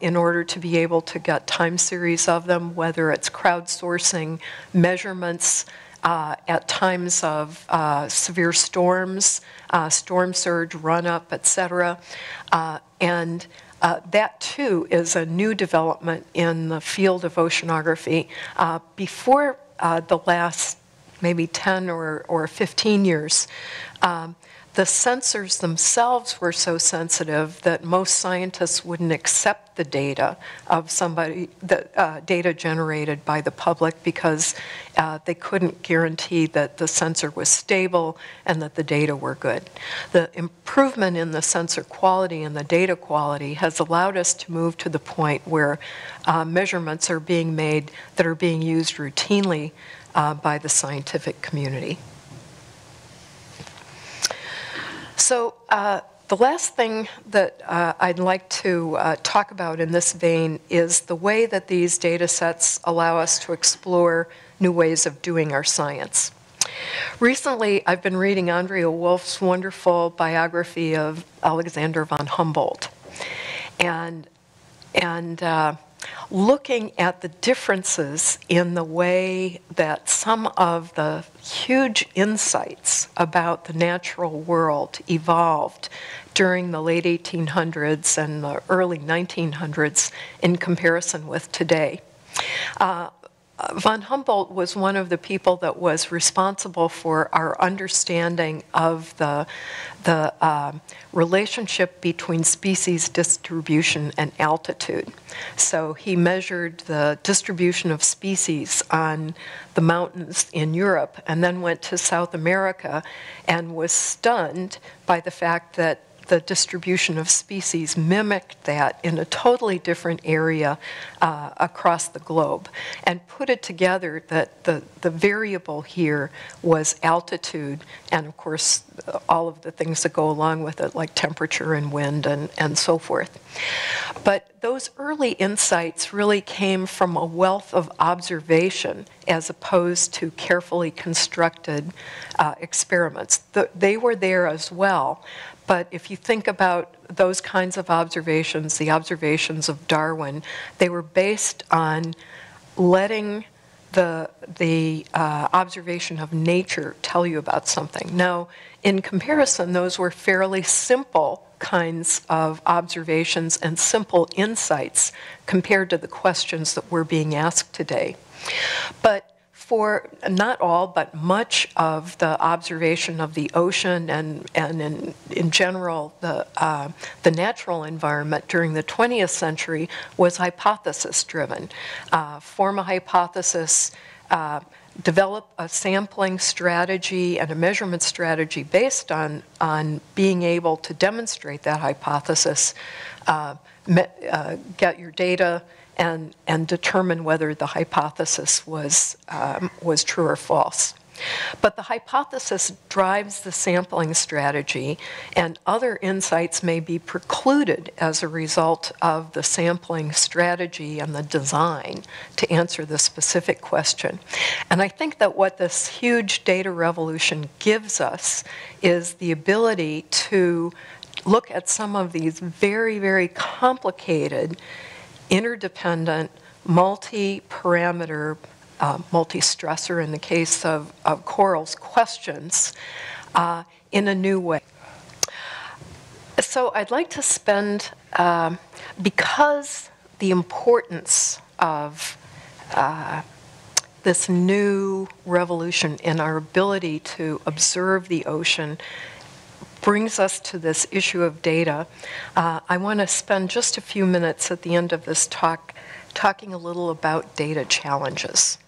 in order to be able to get time series of them, whether it's crowdsourcing measurements at times of severe storms, storm surge, run-up, etc. That, too, is a new development in the field of oceanography. Before the last maybe 10 or 15 years, the sensors themselves were so sensitive that most scientists wouldn't accept the data of somebody, the data generated by the public, because they couldn't guarantee that the sensor was stable and that the data were good. The improvement in the sensor quality and the data quality has allowed us to move to the point where measurements are being made that are being used routinely by the scientific community. So the last thing that I'd like to talk about in this vein is the way that these data sets allow us to explore new ways of doing our science. Recently, I've been reading Andrea Wolf's wonderful biography of Alexander von Humboldt, and looking at the differences in the way that some of the huge insights about the natural world evolved during the late 1800s and the early 1900s in comparison with today. Von Humboldt was one of the people that was responsible for our understanding of the relationship between species distribution and altitude. So he measured the distribution of species on the mountains in Europe and then went to South America and was stunned by the fact that the distribution of species mimicked that in a totally different area across the globe, and put it together that the variable here was altitude and, of course, all of the things that go along with it, like temperature and wind and so forth. But those early insights really came from a wealth of observation as opposed to carefully constructed experiments. They were there as well, but if you think about those kinds of observations, the observations of Darwin, they were based on letting the observation of nature tell you about something. Now, in comparison, those were fairly simple kinds of observations and simple insights compared to the questions that we're being asked today. But for not all, but much of the observation of the ocean and in general the natural environment during the 20th century was hypothesis driven. Form a hypothesis, develop a sampling strategy and a measurement strategy based on being able to demonstrate that hypothesis, get your data, and determine whether the hypothesis was true or false. But the hypothesis drives the sampling strategy, and other insights may be precluded as a result of the sampling strategy and the design to answer the specific question. And I think that what this huge data revolution gives us is the ability to look at some of these very, very complicated, interdependent, multi-parameter, multi-stressor in the case of corals questions in a new way. So I'd like to spend, because the importance of this new revolution in our ability to observe the ocean brings us to this issue of data, I want to spend just a few minutes at the end of this talk talking a little about data challenges.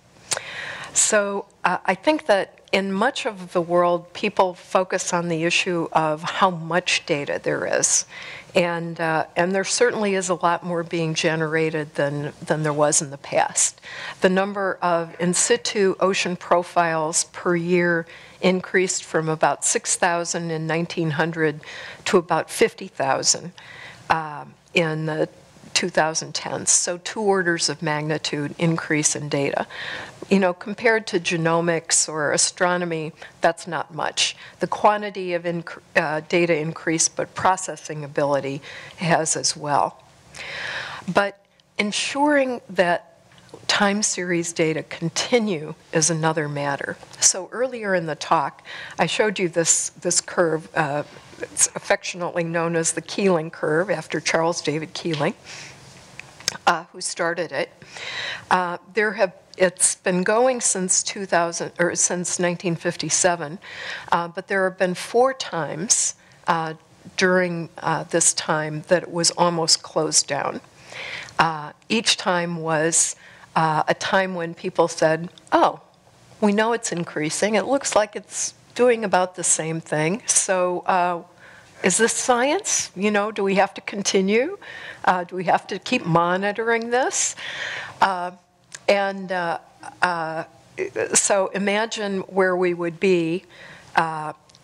So I think that in much of the world, people focus on the issue of how much data there is. And there certainly is a lot more being generated than there was in the past. The number of in situ ocean profiles per year increased from about 6,000 in 1900 to about 50,000 in the 2010s, so 2 orders of magnitude increase in data. You know, compared to genomics or astronomy, that's not much. The quantity of data increased, but processing ability has as well. But ensuring that time series data continue is another matter. So earlier in the talk, I showed you this curve. It's affectionately known as the Keeling curve, after Charles David Keeling, who started it. It's been going since 2000 or since 1957, but there have been 4 times during this time that it was almost closed down. Each time was a time when people said, "Oh, we know it's increasing. It looks like it's doing about the same thing. So is this science? You know, do we have to continue? Do we have to keep monitoring this?" So imagine where we would be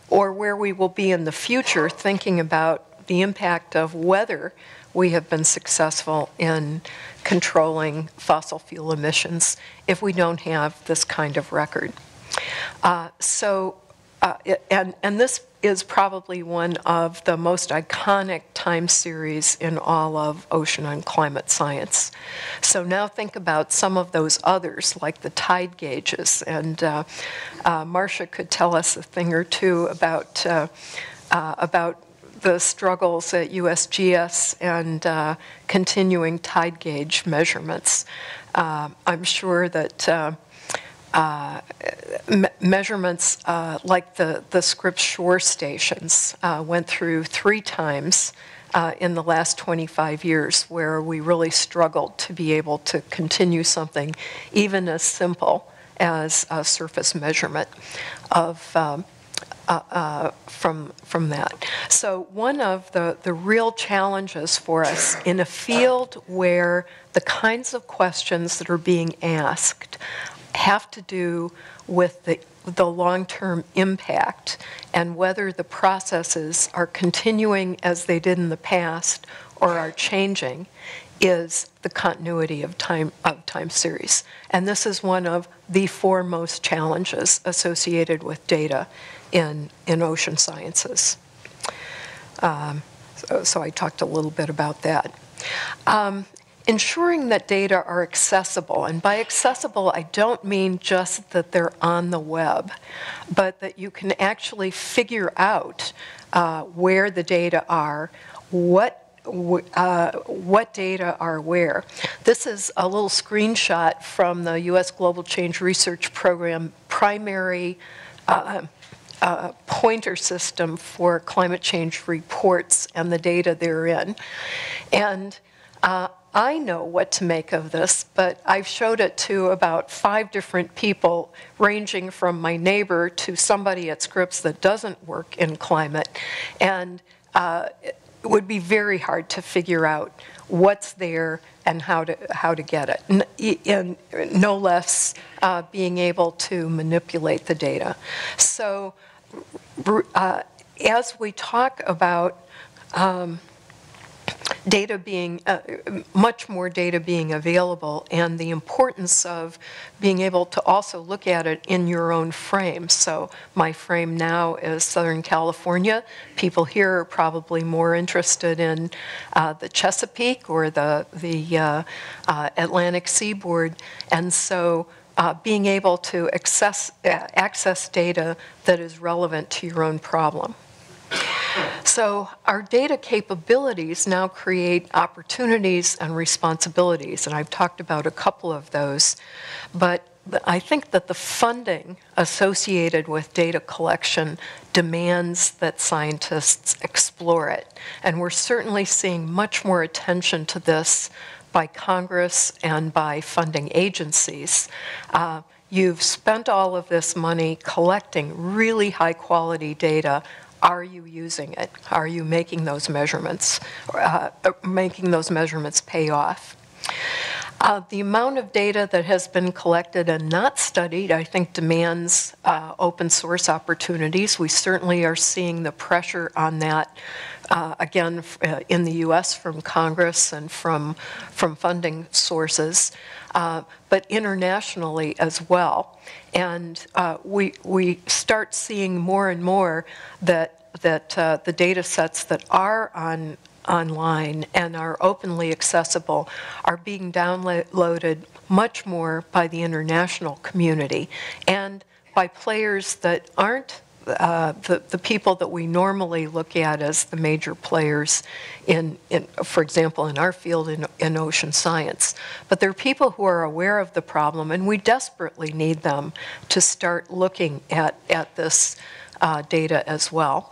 or where we will be in the future thinking about the impact of whether we have been successful in controlling fossil fuel emissions if we don't have this kind of record. And this is probably one of the most iconic time series in all of ocean and climate science. So now think about some of those others, like the tide gauges. And Marcia could tell us a thing or two about the struggles at USGS and continuing tide gauge measurements. I'm sure that measurements like the Scripps shore stations went through 3 times in the last 25 years where we really struggled to be able to continue something even as simple as a surface measurement of from that. So one of the real challenges for us in a field where the kinds of questions that are being asked have to do with the long-term impact and whether the processes are continuing as they did in the past or are changing is the continuity of time series. And this is one of the foremost challenges associated with data in ocean sciences. So I talked a little bit about that. Ensuring that data are accessible, and by accessible I don't mean just that they're on the web, but that you can actually figure out where the data are, what data are where. This is a little screenshot from the U.S. Global Change Research Program primary pointer system for climate change reports and the data therein. And I know what to make of this, but I've showed it to about 5 different people, ranging from my neighbor to somebody at Scripps that doesn't work in climate, and it would be very hard to figure out what's there and how to get it, and no less being able to manipulate the data. So as we talk about data being, much more data being available, and the importance of being able to also look at it in your own frame. So my frame now is Southern California. People here are probably more interested in the Chesapeake or the Atlantic seaboard, and so being able to access data that is relevant to your own problem. So our data capabilities now create opportunities and responsibilities, and I've talked about a couple of those, but I think that the funding associated with data collection demands that scientists explore it, and we're certainly seeing much more attention to this by Congress and by funding agencies. You've spent all of this money collecting really high-quality data. Are you using it? Are you making those measurements? Pay off? The amount of data that has been collected and not studied, I think, demands open source opportunities. We certainly are seeing the pressure on that, again, in the U.S. from Congress and from funding sources, but internationally as well. And we start seeing more and more that the data sets that are online and are openly accessible are being downloaded much more by the international community and by players that aren't the people that we normally look at as the major players in, for example, in our field in ocean science. But there are people who are aware of the problem, and we desperately need them to start looking at this data as well.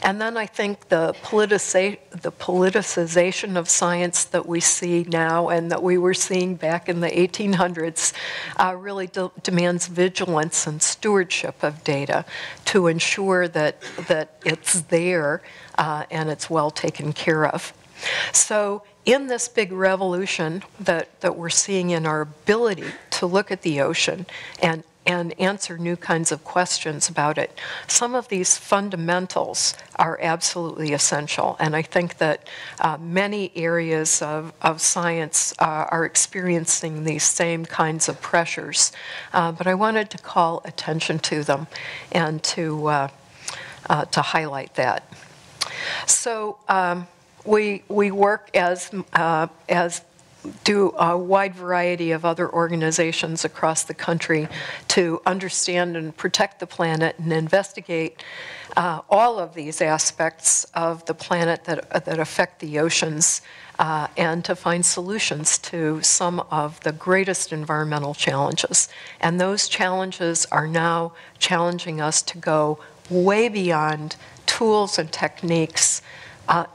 And then I think the politicization of science that we see now and that we were seeing back in the 1800s really demands vigilance and stewardship of data to ensure that it's there and it's well taken care of. So in this big revolution that we're seeing in our ability to look at the ocean and answer new kinds of questions about it, some of these fundamentals are absolutely essential. And I think that many areas of science are experiencing these same kinds of pressures. But I wanted to call attention to them and to highlight that. So we work as do a wide variety of other organizations across the country to understand and protect the planet and investigate all of these aspects of the planet that affect the oceans and to find solutions to some of the greatest environmental challenges. And those challenges are now challenging us to go way beyond tools and techniques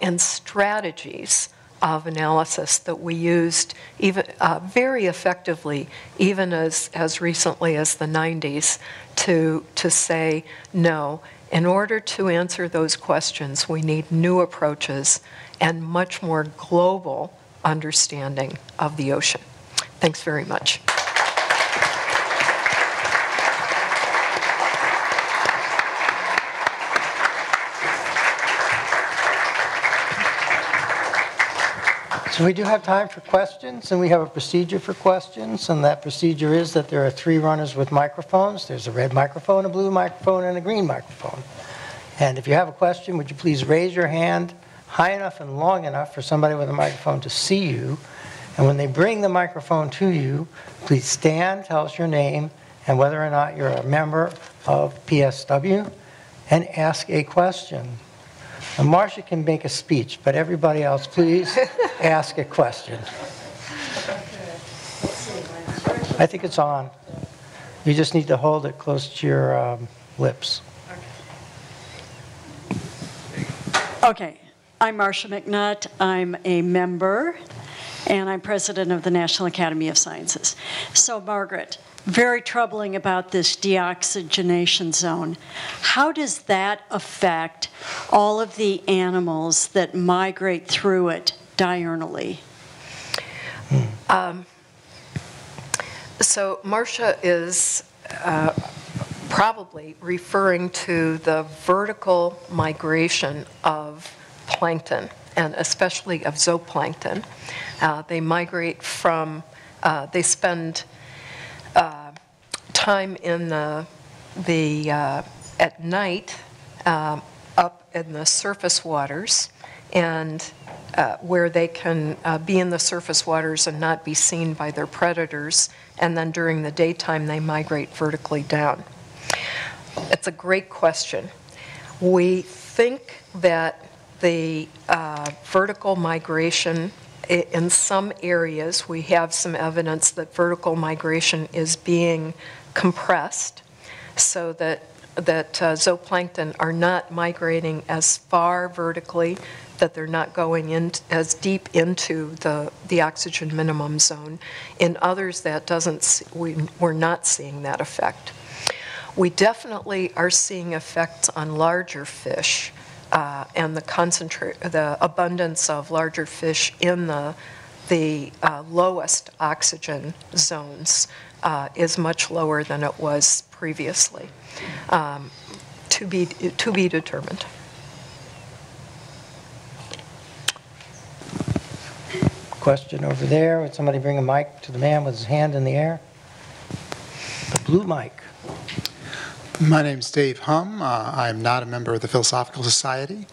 and strategies of analysis that we used even very effectively, even as recently as the 90s, to say, no, in order to answer those questions, we need new approaches and much more global understanding of the ocean. Thanks very much. We do have time for questions, and we have a procedure for questions, and that procedure is that there are three runners with microphones. There's a red microphone, a blue microphone, and a green microphone. And if you have a question, would you please raise your hand high enough and long enough for somebody with a microphone to see you. And when they bring the microphone to you, please stand, tell us your name, and whether or not you're a member of PSW, and ask a question. And Marcia can make a speech, but everybody else, please ask a question. I think it's on. You just need to hold it close to your lips. Okay. I'm Marcia McNutt. I'm a member, and I'm president of the National Academy of Sciences. So, Margaret, very troubling about this deoxygenation zone. How does that affect all of the animals that migrate through it diurnally? So, Marcia is probably referring to the vertical migration of plankton, and especially of zooplankton. They migrate from, they spend time in the at night up in the surface waters, and where they can be in the surface waters and not be seen by their predators, and then during the daytime they migrate vertically down. It's a great question. We think that the vertical migration, in some areas, we have some evidence that vertical migration is being compressed so that, zooplankton are not migrating as far vertically, that they're not going in as deep into the oxygen minimum zone. In others, that doesn't, we're not seeing that effect. We definitely are seeing effects on larger fish. And the abundance of larger fish in the lowest oxygen zones is much lower than it was previously. To be determined. Question over there. Would somebody bring a mic to the man with his hand in the air? The blue mic. My name's Dave Hum. I'm not a member of the Philosophical Society.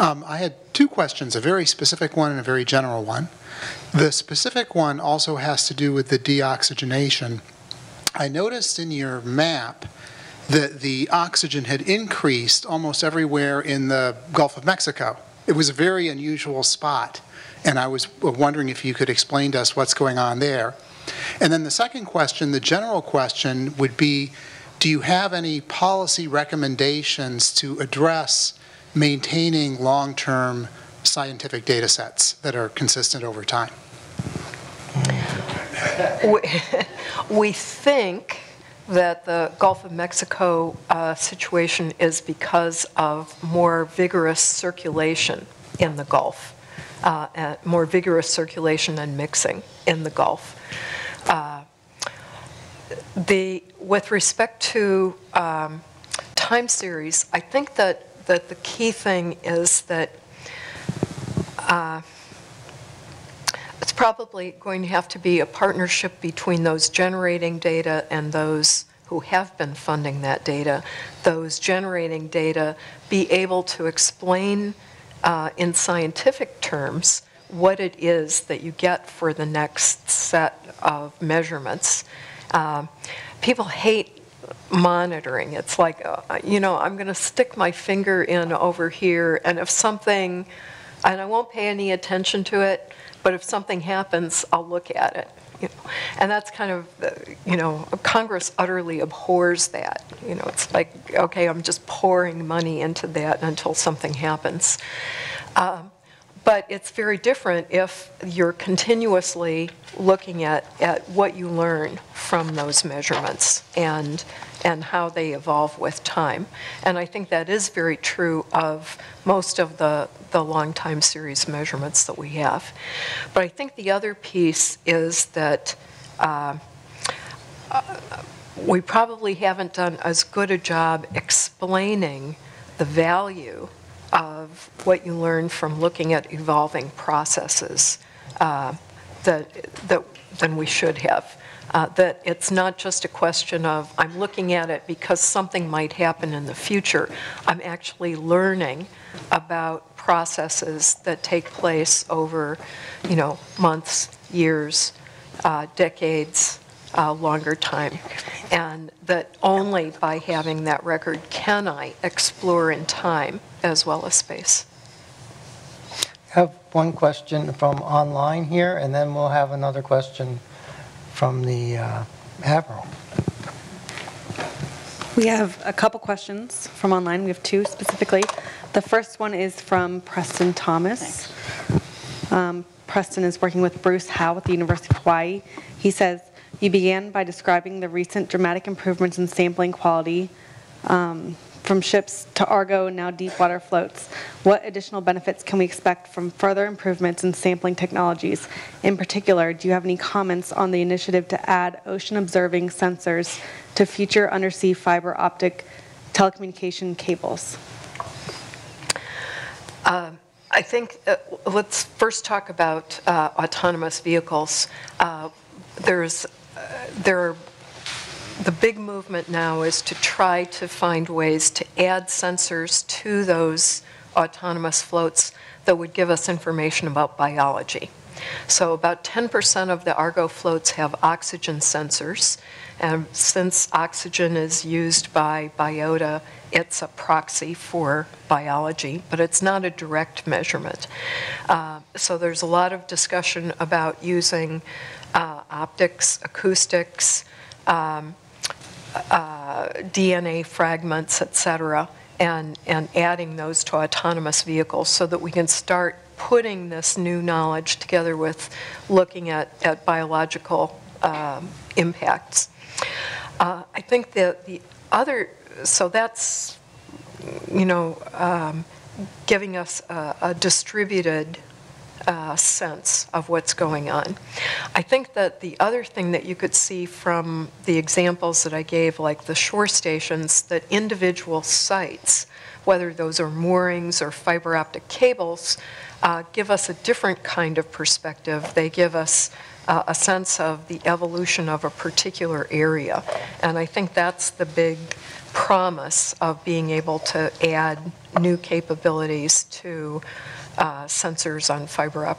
I had two questions, a very specific one and a very general one. The specific one also has to do with the deoxygenation. I noticed in your map that the oxygen had increased almost everywhere in the Gulf of Mexico. It was a very unusual spot, and I was wondering if you could explain to us what's going on there. And then the second question, the general question, would be, do you have any policy recommendations to address maintaining long-term scientific data sets that are consistent over time? We think that the Gulf of Mexico situation is because of more vigorous circulation in the Gulf, more vigorous circulation and mixing in the Gulf. With respect to time series, I think that, the key thing is that it's probably going to have to be a partnership between those generating data and those who have been funding that data. Those generating data be able to explain in scientific terms what it is that you get for the next set of measurements. People hate monitoring. It's like, you know, I'm going to stick my finger in over here, and if something, and I won't pay any attention to it, but if something happens, I'll look at it. You know? And that's kind of, you know, Congress utterly abhors that. You know, it's like, okay, I'm just pouring money into that until something happens. But it's very different if you're continuously looking at what you learn from those measurements and how they evolve with time. And I think that is very true of most of the long time series measurements that we have. But I think the other piece is that we probably haven't done as good a job explaining the value of what you learn from looking at evolving processes than we should have. That it's not just a question of I'm looking at it because something might happen in the future. I'm actually learning about processes that take place over, you know, months, years, decades, longer time, and that only by having that record can I explore in time as well as space. I have one question from online here, and then we'll have another question from the Admiral. We have a couple questions from online. We have two specifically. The first one is from Preston Thomas. Preston is working with Bruce Howe at the University of Hawaii. He says, you began by describing the recent dramatic improvements in sampling quality from ships to Argo and now deep water floats. What additional benefits can we expect from further improvements in sampling technologies? In particular, do you have any comments on the initiative to add ocean observing sensors to future undersea fiber optic telecommunication cables? I think let's first talk about autonomous vehicles. The big movement now is to try to find ways to add sensors to those autonomous floats that would give us information about biology. So about 10% of the Argo floats have oxygen sensors, and since oxygen is used by biota, it's a proxy for biology, but it's not a direct measurement. So there's a lot of discussion about using optics, acoustics, DNA fragments, et cetera, and adding those to autonomous vehicles so that we can start putting this new knowledge together with looking at biological impacts. I think the other, so that's, you know, giving us a distributed sense of what's going on. I think that the other thing that you could see from the examples that I gave, like the shore stations, that individual sites, whether those are moorings or fiber optic cables, give us a different kind of perspective. They give us a sense of the evolution of a particular area. And I think that's the big promise of being able to add new capabilities to sensors on fiber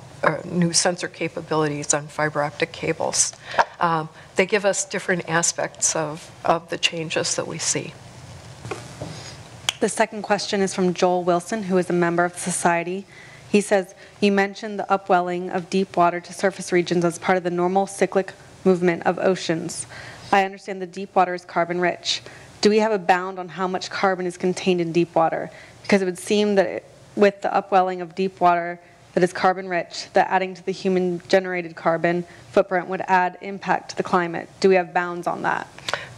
new sensor capabilities on fiber optic cables. They give us different aspects of the changes that we see. The second question is from Joel Wilson, who is a member of the society. He says, you mentioned the upwelling of deep water to surface regions as part of the normal cyclic movement of oceans. I understand the deep water is carbon rich. Do we have a bound on how much carbon is contained in deep water? Because it would seem that with the upwelling of deep water that is carbon rich, that adding to the human generated carbon footprint would add impact to the climate. Do we have bounds on that?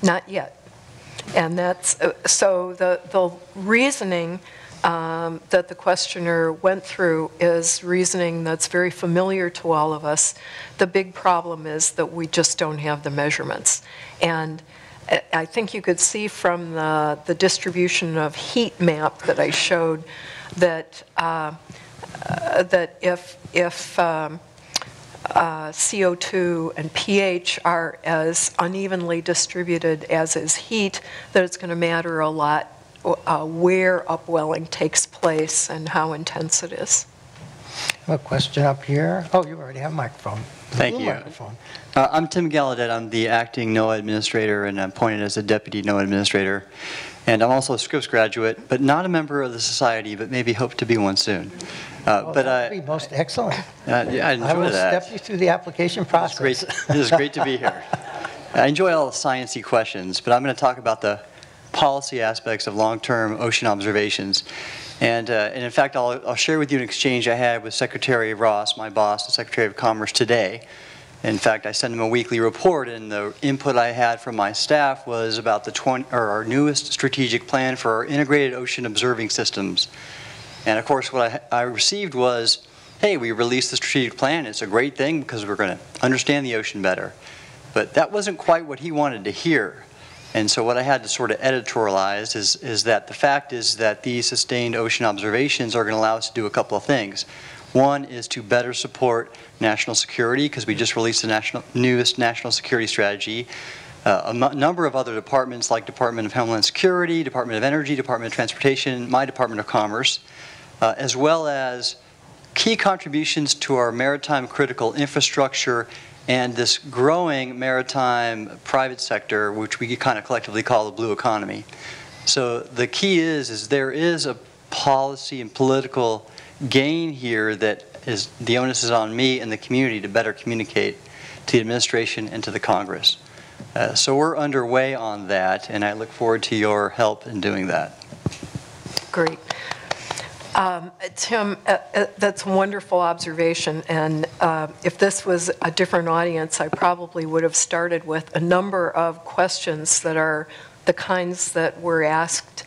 Not yet. And that's, so the reasoning that the questioner went through is reasoning that's very familiar to all of us. The big problem is that we just don't have the measurements. And I think you could see from the distribution of heat map that I showed that that if CO2 and pH are as unevenly distributed as is heat, that it's going to matter a lot where upwelling takes place and how intense it is. I have a question up here. Oh, you already have a microphone. Thank you. I'm Tim Gallaudet. I'm the acting NOAA administrator, and I'm appointed as a deputy NOAA administrator. And I'm also a Scripps graduate, but not a member of the society, but maybe hope to be one soon. That would be most excellent. I enjoy that. I will step you through the application process. It is great to be here. I enjoy all the sciencey questions, but I'm going to talk about the policy aspects of long-term ocean observations. And in fact, I'll share with you an exchange I had with Secretary Ross, my boss, the Secretary of Commerce, today. In fact, I send him a weekly report, and the input I had from my staff was about the our newest strategic plan for our integrated ocean observing systems. And of course, what I received was, hey, we released the strategic plan. It's a great thing because we're going to understand the ocean better. But that wasn't quite what he wanted to hear. And so what I had to sort of editorialize is that the fact is that these sustained ocean observations are going to allow us to do a couple of things. One is to better support national security, because we just released the newest national security strategy. A number of other departments, like Department of Homeland Security, Department of Energy, Department of Transportation, my Department of Commerce, as well as key contributions to our maritime critical infrastructure and this growing maritime private sector, which we kind of collectively call the blue economy. So the key is there is a policy and political gain here that is, the onus is on me and the community to better communicate to the administration and to the Congress. So we're underway on that, and I look forward to your help in doing that. Great. Tim, that's a wonderful observation, and if this was a different audience, I probably would have started with a number of questions that are the kinds that were asked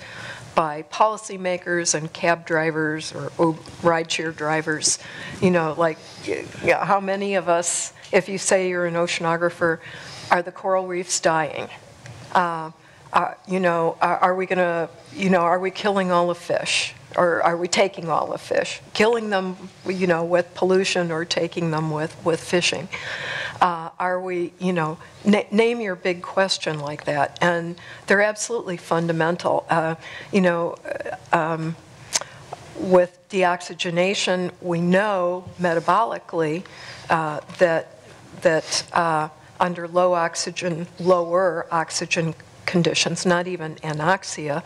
by policymakers and cab drivers or rideshare drivers. You know, like, how many of us, if you say you're an oceanographer, are the coral reefs dying? You know, are we going to, you know, are we killing all the fish? Or are we taking all the fish? Killing them, you know, with pollution, or taking them with fishing? Are we, you know, name your big question like that. And they're absolutely fundamental. You know, with deoxygenation, we know metabolically that under low oxygen, lower oxygen conditions, not even anoxia,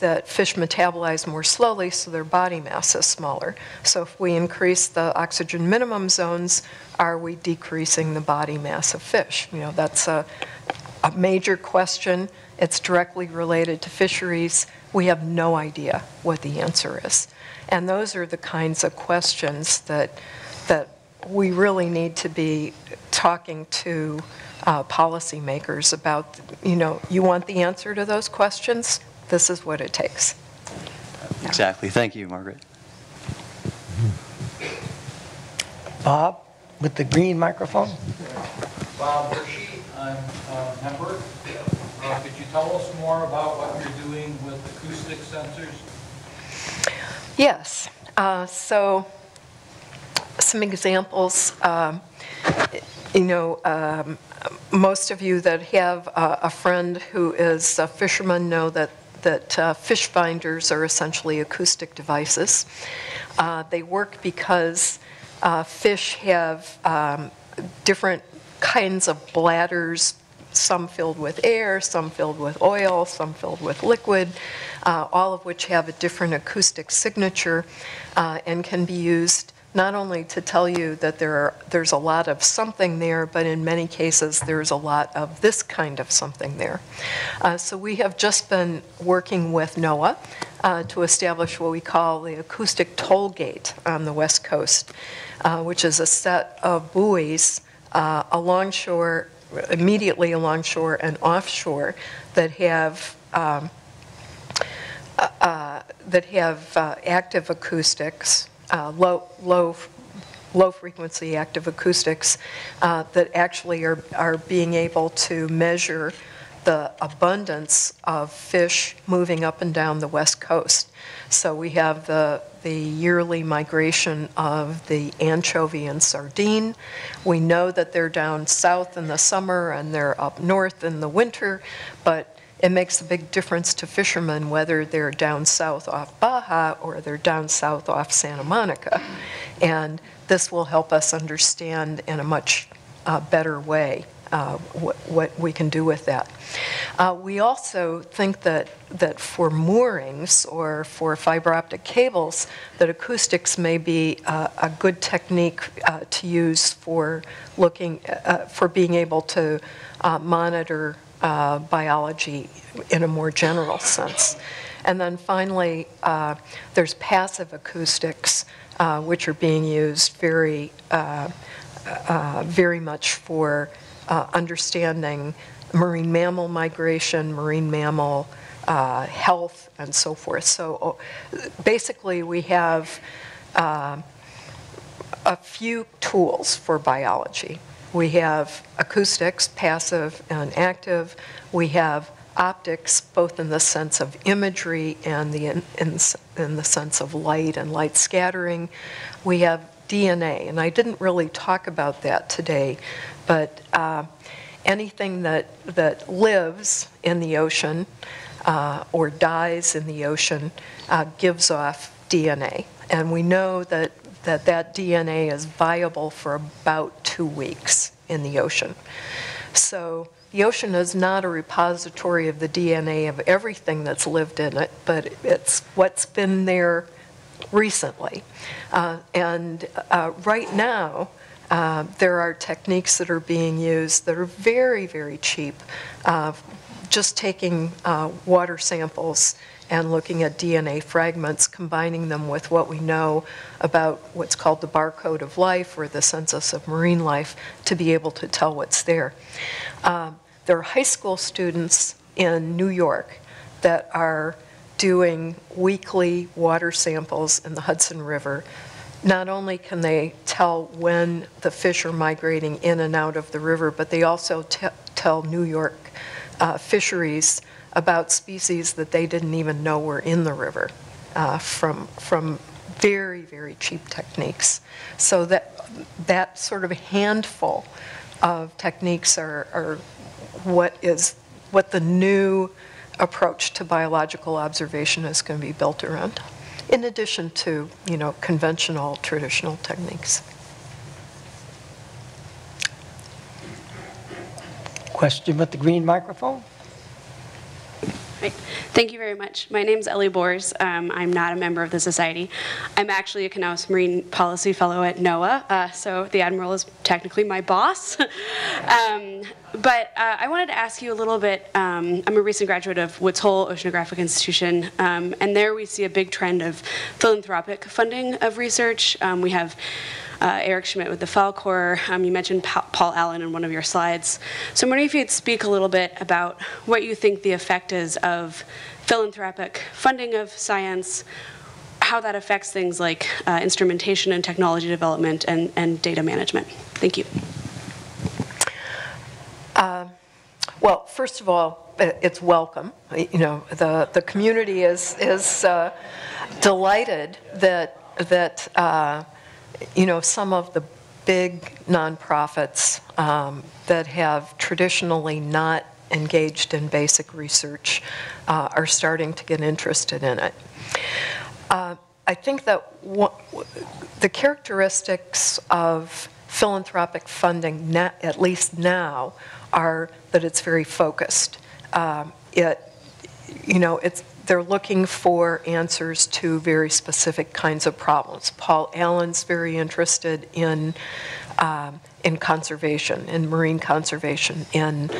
that fish metabolize more slowly, so their body mass is smaller. So if we increase the oxygen minimum zones, are we decreasing the body mass of fish? You know, that's a major question. It's directly related to fisheries. We have no idea what the answer is. And those are the kinds of questions that we really need to be talking to policymakers about. You know, you want the answer to those questions? This is what it takes. Exactly. Thank you, Margaret. Bob, with the green microphone. Bob Hershey, I'm a member. Could you tell us more about what you're doing with acoustic sensors? Yes. So some examples. You know, most of you that have a friend who is a fisherman know that fish finders are essentially acoustic devices. They work because fish have different kinds of bladders, some filled with air, some filled with oil, some filled with liquid, all of which have a different acoustic signature and can be used not only to tell you that there's a lot of something there, but in many cases there's a lot of this kind of something there. So we have just been working with NOAA to establish what we call the acoustic toll gate on the West Coast, which is a set of buoys alongshore, immediately alongshore and offshore, that have active acoustics. Low frequency active acoustics that actually are being able to measure the abundance of fish moving up and down the West Coast. So we have the yearly migration of the anchovy and sardine. We know that they're down south in the summer and they're up north in the winter, but it makes a big difference to fishermen whether they're down south off Baja or they're down south off Santa Monica. And this will help us understand in a much better way what we can do with that. We also think that for moorings or for fiber optic cables, that acoustics may be a good technique to use for looking, for being able to monitor biology in a more general sense. And then finally, there's passive acoustics, which are being used very much for understanding marine mammal migration, marine mammal health, and so forth. So basically, we have a few tools for biology. We have acoustics, passive and active. We have optics, both in the sense of imagery and in the sense of light and light scattering. We have DNA, and I didn't really talk about that today, but anything that lives in the ocean or dies in the ocean gives off DNA. And we know that DNA is viable for about 2 weeks in the ocean. So the ocean is not a repository of the DNA of everything that's lived in it, but it's what's been there recently. Right now, there are techniques that are being used that are very, very cheap, just taking water samples and looking at DNA fragments, combining them with what we know about what's called the barcode of life or the census of marine life to be able to tell what's there. There are high school students in New York that are doing weekly water samples in the Hudson River. Not only can they tell when the fish are migrating in and out of the river, but they also tell New York fisheries about species that they didn't even know were in the river from very, very cheap techniques. So that sort of handful of techniques are what the new approach to biological observation is going to be built around, in addition to, you know, conventional, traditional techniques. Question with the green microphone. Right. Thank you very much. My name's Ellie Bors. I'm not a member of the society. I'm actually a Canal Marine Policy Fellow at NOAA, so the Admiral is technically my boss. But I wanted to ask you a little bit, I'm a recent graduate of Woods Hole Oceanographic Institution, and there we see a big trend of philanthropic funding of research. We have Eric Schmidt with the Falcor. You mentioned Paul Allen in one of your slides. So I'm wondering if you'd speak a little bit about what you think the effect is of philanthropic funding of science, how that affects things like instrumentation and technology development and data management. Thank you. Well, first of all, it's welcome. You know, the community is delighted that you know, some of the big nonprofits that have traditionally not engaged in basic research are starting to get interested in it. I think that the characteristics of philanthropic funding, at least now, are that it's very focused. They're looking for answers to very specific kinds of problems. Paul Allen's very interested in conservation, in marine conservation, in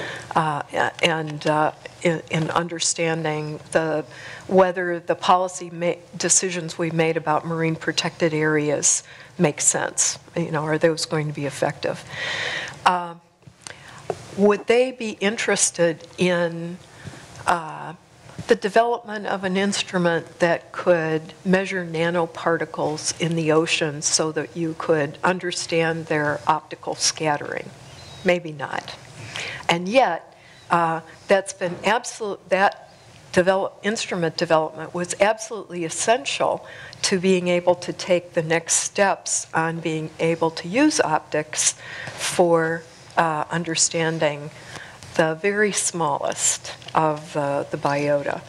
understanding whether the policy decisions we made about marine protected areas make sense. You know, are those going to be effective? Would they be interested in the development of an instrument that could measure nanoparticles in the ocean so that you could understand their optical scattering? Maybe not. And yet, instrument development was absolutely essential to being able to take the next steps on being able to use optics for understanding the very smallest of the biota,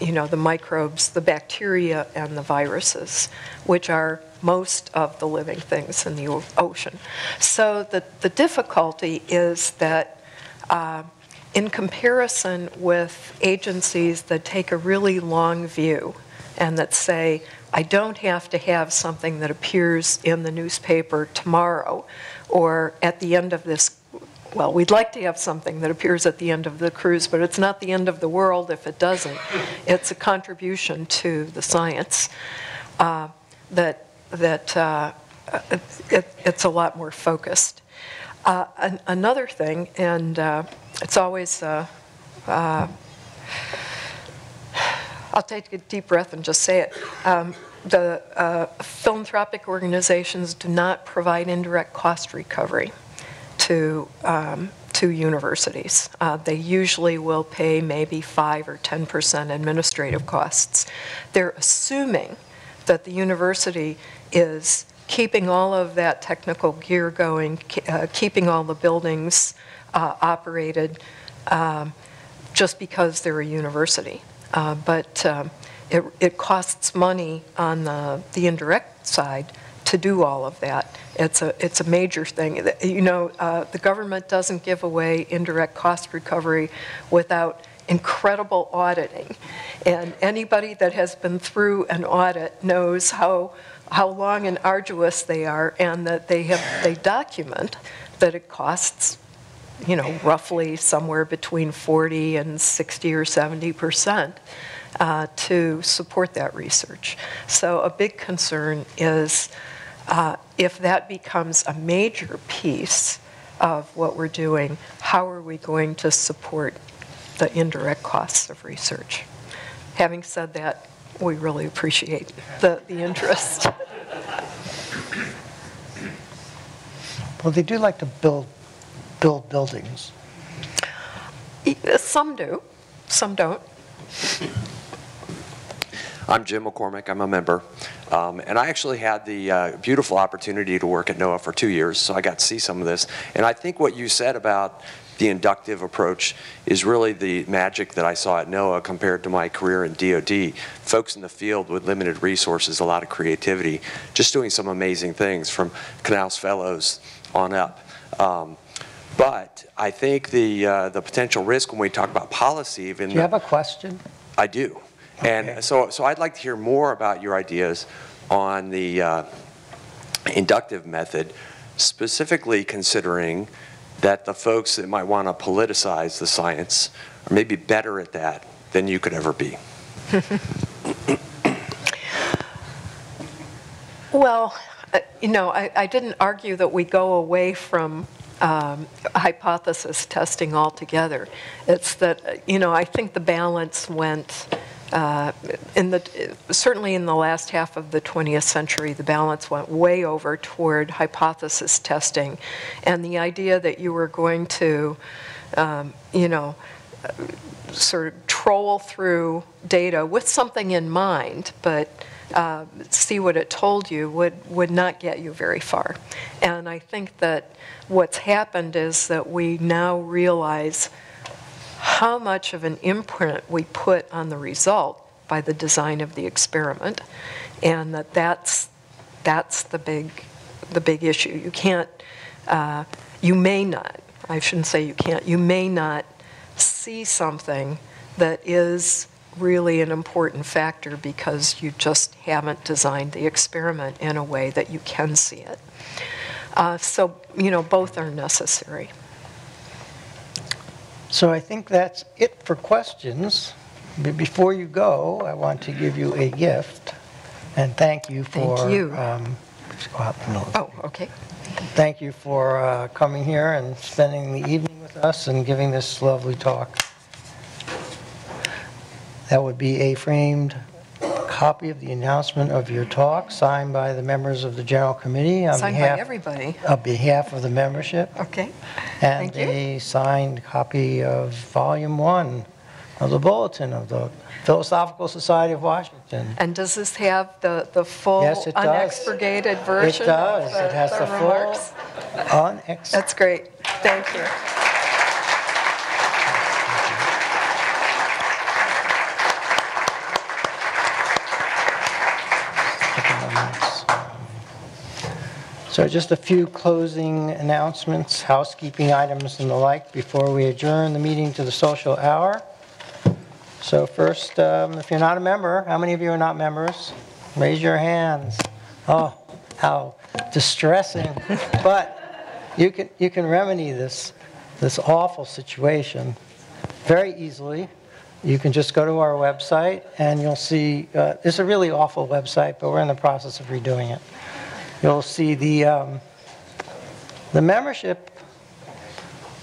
you know, the microbes, the bacteria, and the viruses, which are most of the living things in the ocean. So the difficulty is that in comparison with agencies that take a really long view and that say, I don't have to have something that appears in the newspaper tomorrow or at the end of this. Well, we'd like to have something that appears at the end of the cruise, but it's not the end of the world if it doesn't. It's a contribution to the science it's a lot more focused. Another thing, and it's always, I'll take a deep breath and just say it. The philanthropic organizations do not provide indirect cost recovery to universities. They usually will pay maybe 5 or 10% administrative costs. They're assuming that the university is keeping all of that technical gear going, keeping all the buildings operated just because they're a university. But it costs money on the indirect side to do all of that. It's a major thing. You know, the government doesn't give away indirect cost recovery without incredible auditing. And anybody that has been through an audit knows how long and arduous they are, and that they document that it costs, you know, roughly somewhere between 40 and 60 or 70% to support that research. So a big concern is if that becomes a major piece of what we're doing, how are we going to support the indirect costs of research? Having said that, we really appreciate the interest. Well, they do like to build buildings. Some do, some don't. I'm Jim McCormick, I'm a member. And I actually had the beautiful opportunity to work at NOAA for 2 years, so I got to see some of this. And I think what you said about the inductive approach is really the magic that I saw at NOAA compared to my career in DoD. Folks in the field with limited resources, a lot of creativity, just doing some amazing things from Knaus Fellows on up. But I think the potential risk when we talk about policy, even— Do you have a question? I do. Okay. And so I'd like to hear more about your ideas on the inductive method, specifically considering that the folks that might want to politicize the science are maybe better at that than you could ever be. Well, you know, I didn't argue that we go away from hypothesis testing altogether. It's that, you know, I think the balance went, certainly in the last half of the 20th century, the balance went way over toward hypothesis testing. And the idea that you were going to, you know, sort of troll through data with something in mind, but see what it told you would not get you very far. And I think that what's happened is that we now realize how much of an imprint we put on the result by the design of the experiment, and that's the big issue. You can't, you may not, I shouldn't say you can't, you may not see something that is really an important factor because you just haven't designed the experiment in a way that you can see it. So, you know, both are necessary. So I think that's it for questions. But before you go, I want to give you a gift, and thank you for— Thank you. Thank you for coming here and spending the evening with us and giving this lovely talk. That would be a framed copy of the announcement of your talk, signed by the members of the General Committee. Signed by everybody. On behalf of the membership. Okay. And a signed copy of Volume 1 of the Bulletin of the Philosophical Society of Washington. And does this have the full unexpurgated version? It does. It has the full unexpurgated. That's great. Thank you. So just a few closing announcements, housekeeping items and the like before we adjourn the meeting to the social hour. So first, if you're not a member, how many of you are not members? Raise your hands. Oh, how distressing. But you can remedy this awful situation very easily. You can just go to our website and you'll see, it's a really awful website, but we're in the process of redoing it. You'll see the membership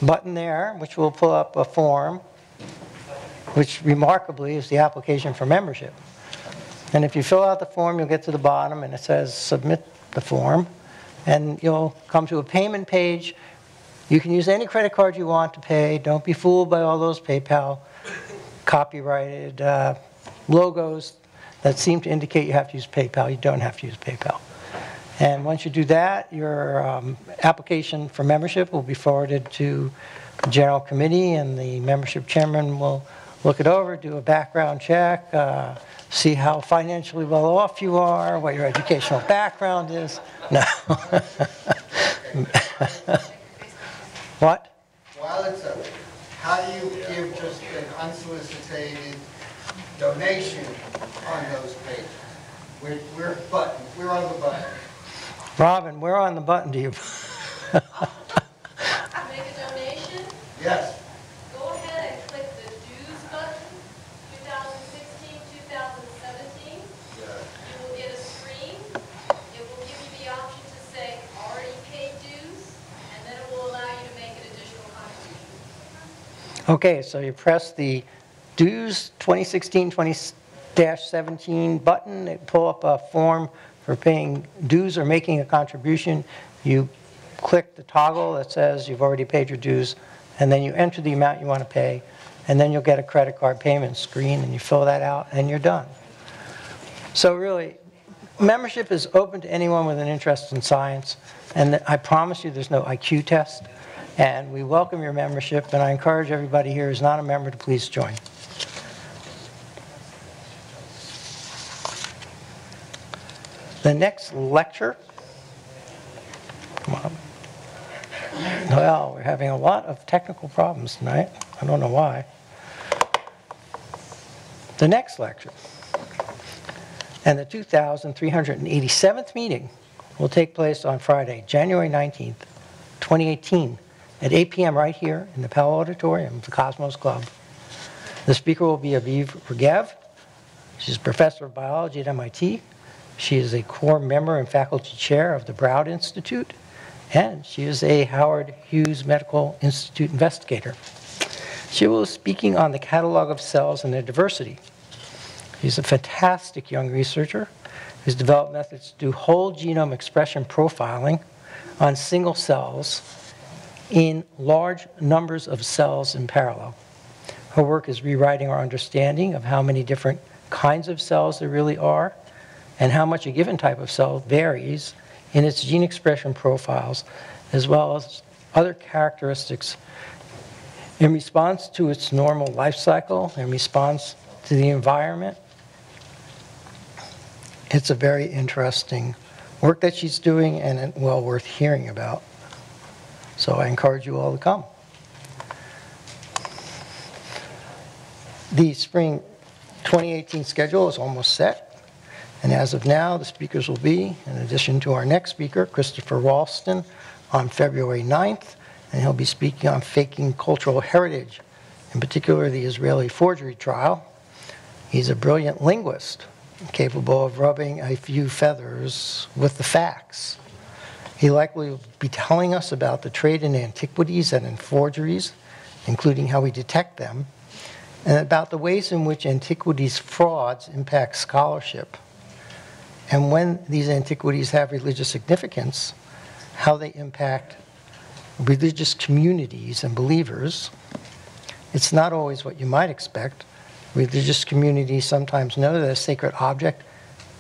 button there, which will pull up a form, which remarkably is the application for membership. And if you fill out the form, you'll get to the bottom and it says submit the form. And you'll come to a payment page You can use any credit card you want to pay. Don't be fooled by all those PayPal copyrighted logos that seem to indicate you have to use PayPal. You don't have to use PayPal. And once you do that, your application for membership will be forwarded to the general committee, and the membership chairman will look it over, do a background check, see how financially well off you are, what your educational background is. No. What? While it's up, how do you give just an unsolicited donation on those pages? We're on the button. Robin, we're on the button to you. Make a donation? Yes. Go ahead and click the dues button, 2016, 2017. Yes. You will get a screen. It will give you the option to say already paid dues, and then it will allow you to make an additional contribution. Okay, so you press the dues 2016-17 button. It pull up a form for paying dues or making a contribution. You click the toggle that says you've already paid your dues, and then you enter the amount you want to pay, and then you'll get a credit card payment screen, and you fill that out, and you're done. So really, membership is open to anyone with an interest in science, and I promise you there's no IQ test, and we welcome your membership, and I encourage everybody here who's not a member to please join. The next lecture, come on. Well, we're having a lot of technical problems tonight. I don't know why. The next lecture and the 2,387th meeting will take place on Friday, January 19th, 2018 at 8 p.m. right here in the Powell Auditorium of the Cosmos Club. The speaker will be Aviv Regev. She's a professor of biology at MIT. She is a core member and faculty chair of the Broad Institute, and she is a Howard Hughes Medical Institute investigator. She will be speaking on the catalog of cells and their diversity. She's a fantastic young researcher who's developed methods to do whole genome expression profiling on single cells in large numbers of cells in parallel. Her work is rewriting our understanding of how many different kinds of cells there really are, and how much a given type of cell varies in its gene expression profiles, as well as other characteristics in response to its normal life cycle, in response to the environment. It's a very interesting work that she's doing, and it's well worth hearing about. So I encourage you all to come. The spring 2018 schedule is almost set. And as of now, the speakers will be, in addition to our next speaker, Christopher Ralston, on February 9th. And he'll be speaking on faking cultural heritage, in particular the Israeli forgery trial. He's a brilliant linguist, capable of rubbing a few feathers with the facts. He likely will be telling us about the trade in antiquities and in forgeries, including how we detect them, and about the ways in which antiquities frauds impact scholarship, and when these antiquities have religious significance, how they impact religious communities and believers. It's not always what you might expect. Religious communities sometimes know that a sacred object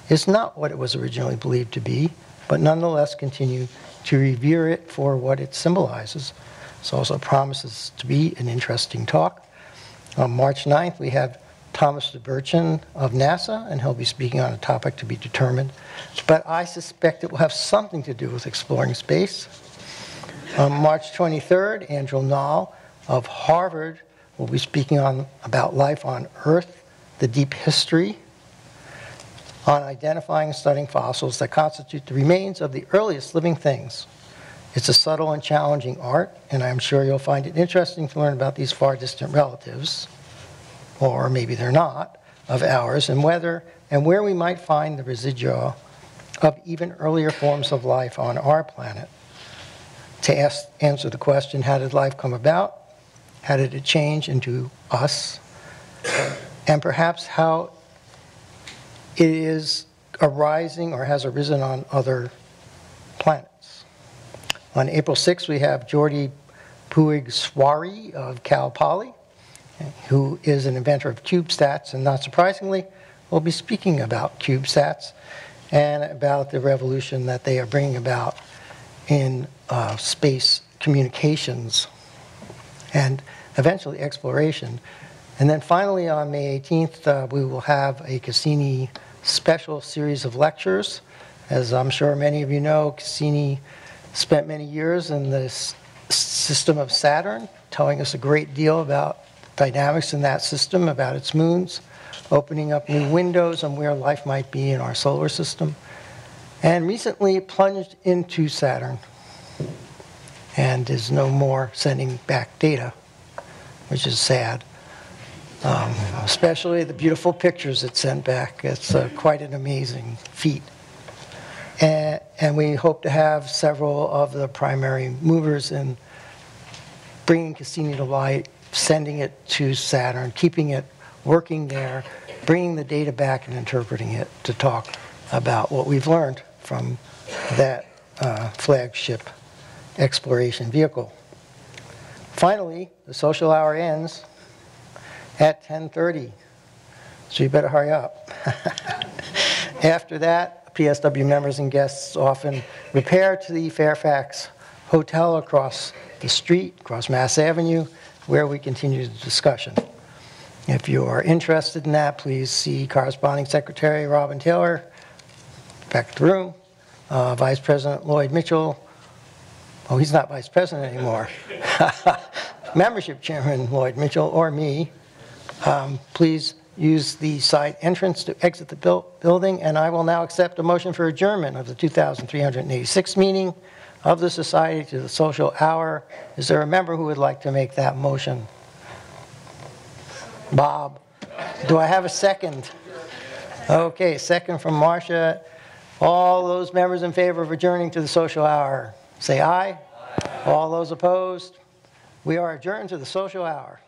is not what it was originally believed to be, but nonetheless continue to revere it for what it symbolizes. This also promises to be an interesting talk. On March 9th, we have Thomas DeBurchin of NASA, and he'll be speaking on a topic to be determined. But I suspect it will have something to do with exploring space. On March 23rd, Andrew Nall of Harvard will be speaking about life on Earth, the deep history, on identifying and studying fossils that constitute the remains of the earliest living things. It's a subtle and challenging art, and I'm sure you'll find it interesting to learn about these far distant relatives, or maybe they're not, of ours, and whether and where we might find the residua of even earlier forms of life on our planet. To answer the question, how did life come about? How did it change into us? And perhaps how it is arising or has arisen on other planets. On April 6th, we have Jordi Puig Suari of Cal Poly, who is an inventor of CubeSats, and not surprisingly, will be speaking about CubeSats and about the revolution that they are bringing about in space communications and eventually exploration. And then finally, on May 18th, we will have a Cassini special series of lectures. As I'm sure many of you know, Cassini spent many years in the system of Saturn, telling us a great deal about dynamics in that system, about its moons, opening up new windows on where life might be in our solar system, and recently plunged into Saturn and is no more sending back data, which is sad, especially the beautiful pictures it sent back. It's quite an amazing feat. And we hope to have several of the primary movers in bringing Cassini to light, sending it to Saturn, keeping it working there, bringing the data back and interpreting it to talk about what we've learned from that flagship exploration vehicle. Finally, the social hour ends at 10:30, so you better hurry up. After that, PSW members and guests often repair to the Fairfax Hotel across the street, across Mass Avenue, where we continue the discussion. If you are interested in that, please see Corresponding Secretary Robin Taylor, back at the room, Vice President Lloyd Mitchell. Oh, he's not Vice President anymore. Membership Chairman Lloyd Mitchell, or me. Please use the side entrance to exit the building, and I will now accept a motion for adjournment of the 2386 meeting of the Society to the Social Hour. Is there a member who would like to make that motion? Bob. Do I have a second? Okay, second from Marcia. All those members in favor of adjourning to the social hour, say aye. Aye. All those opposed? We are adjourned to the social hour.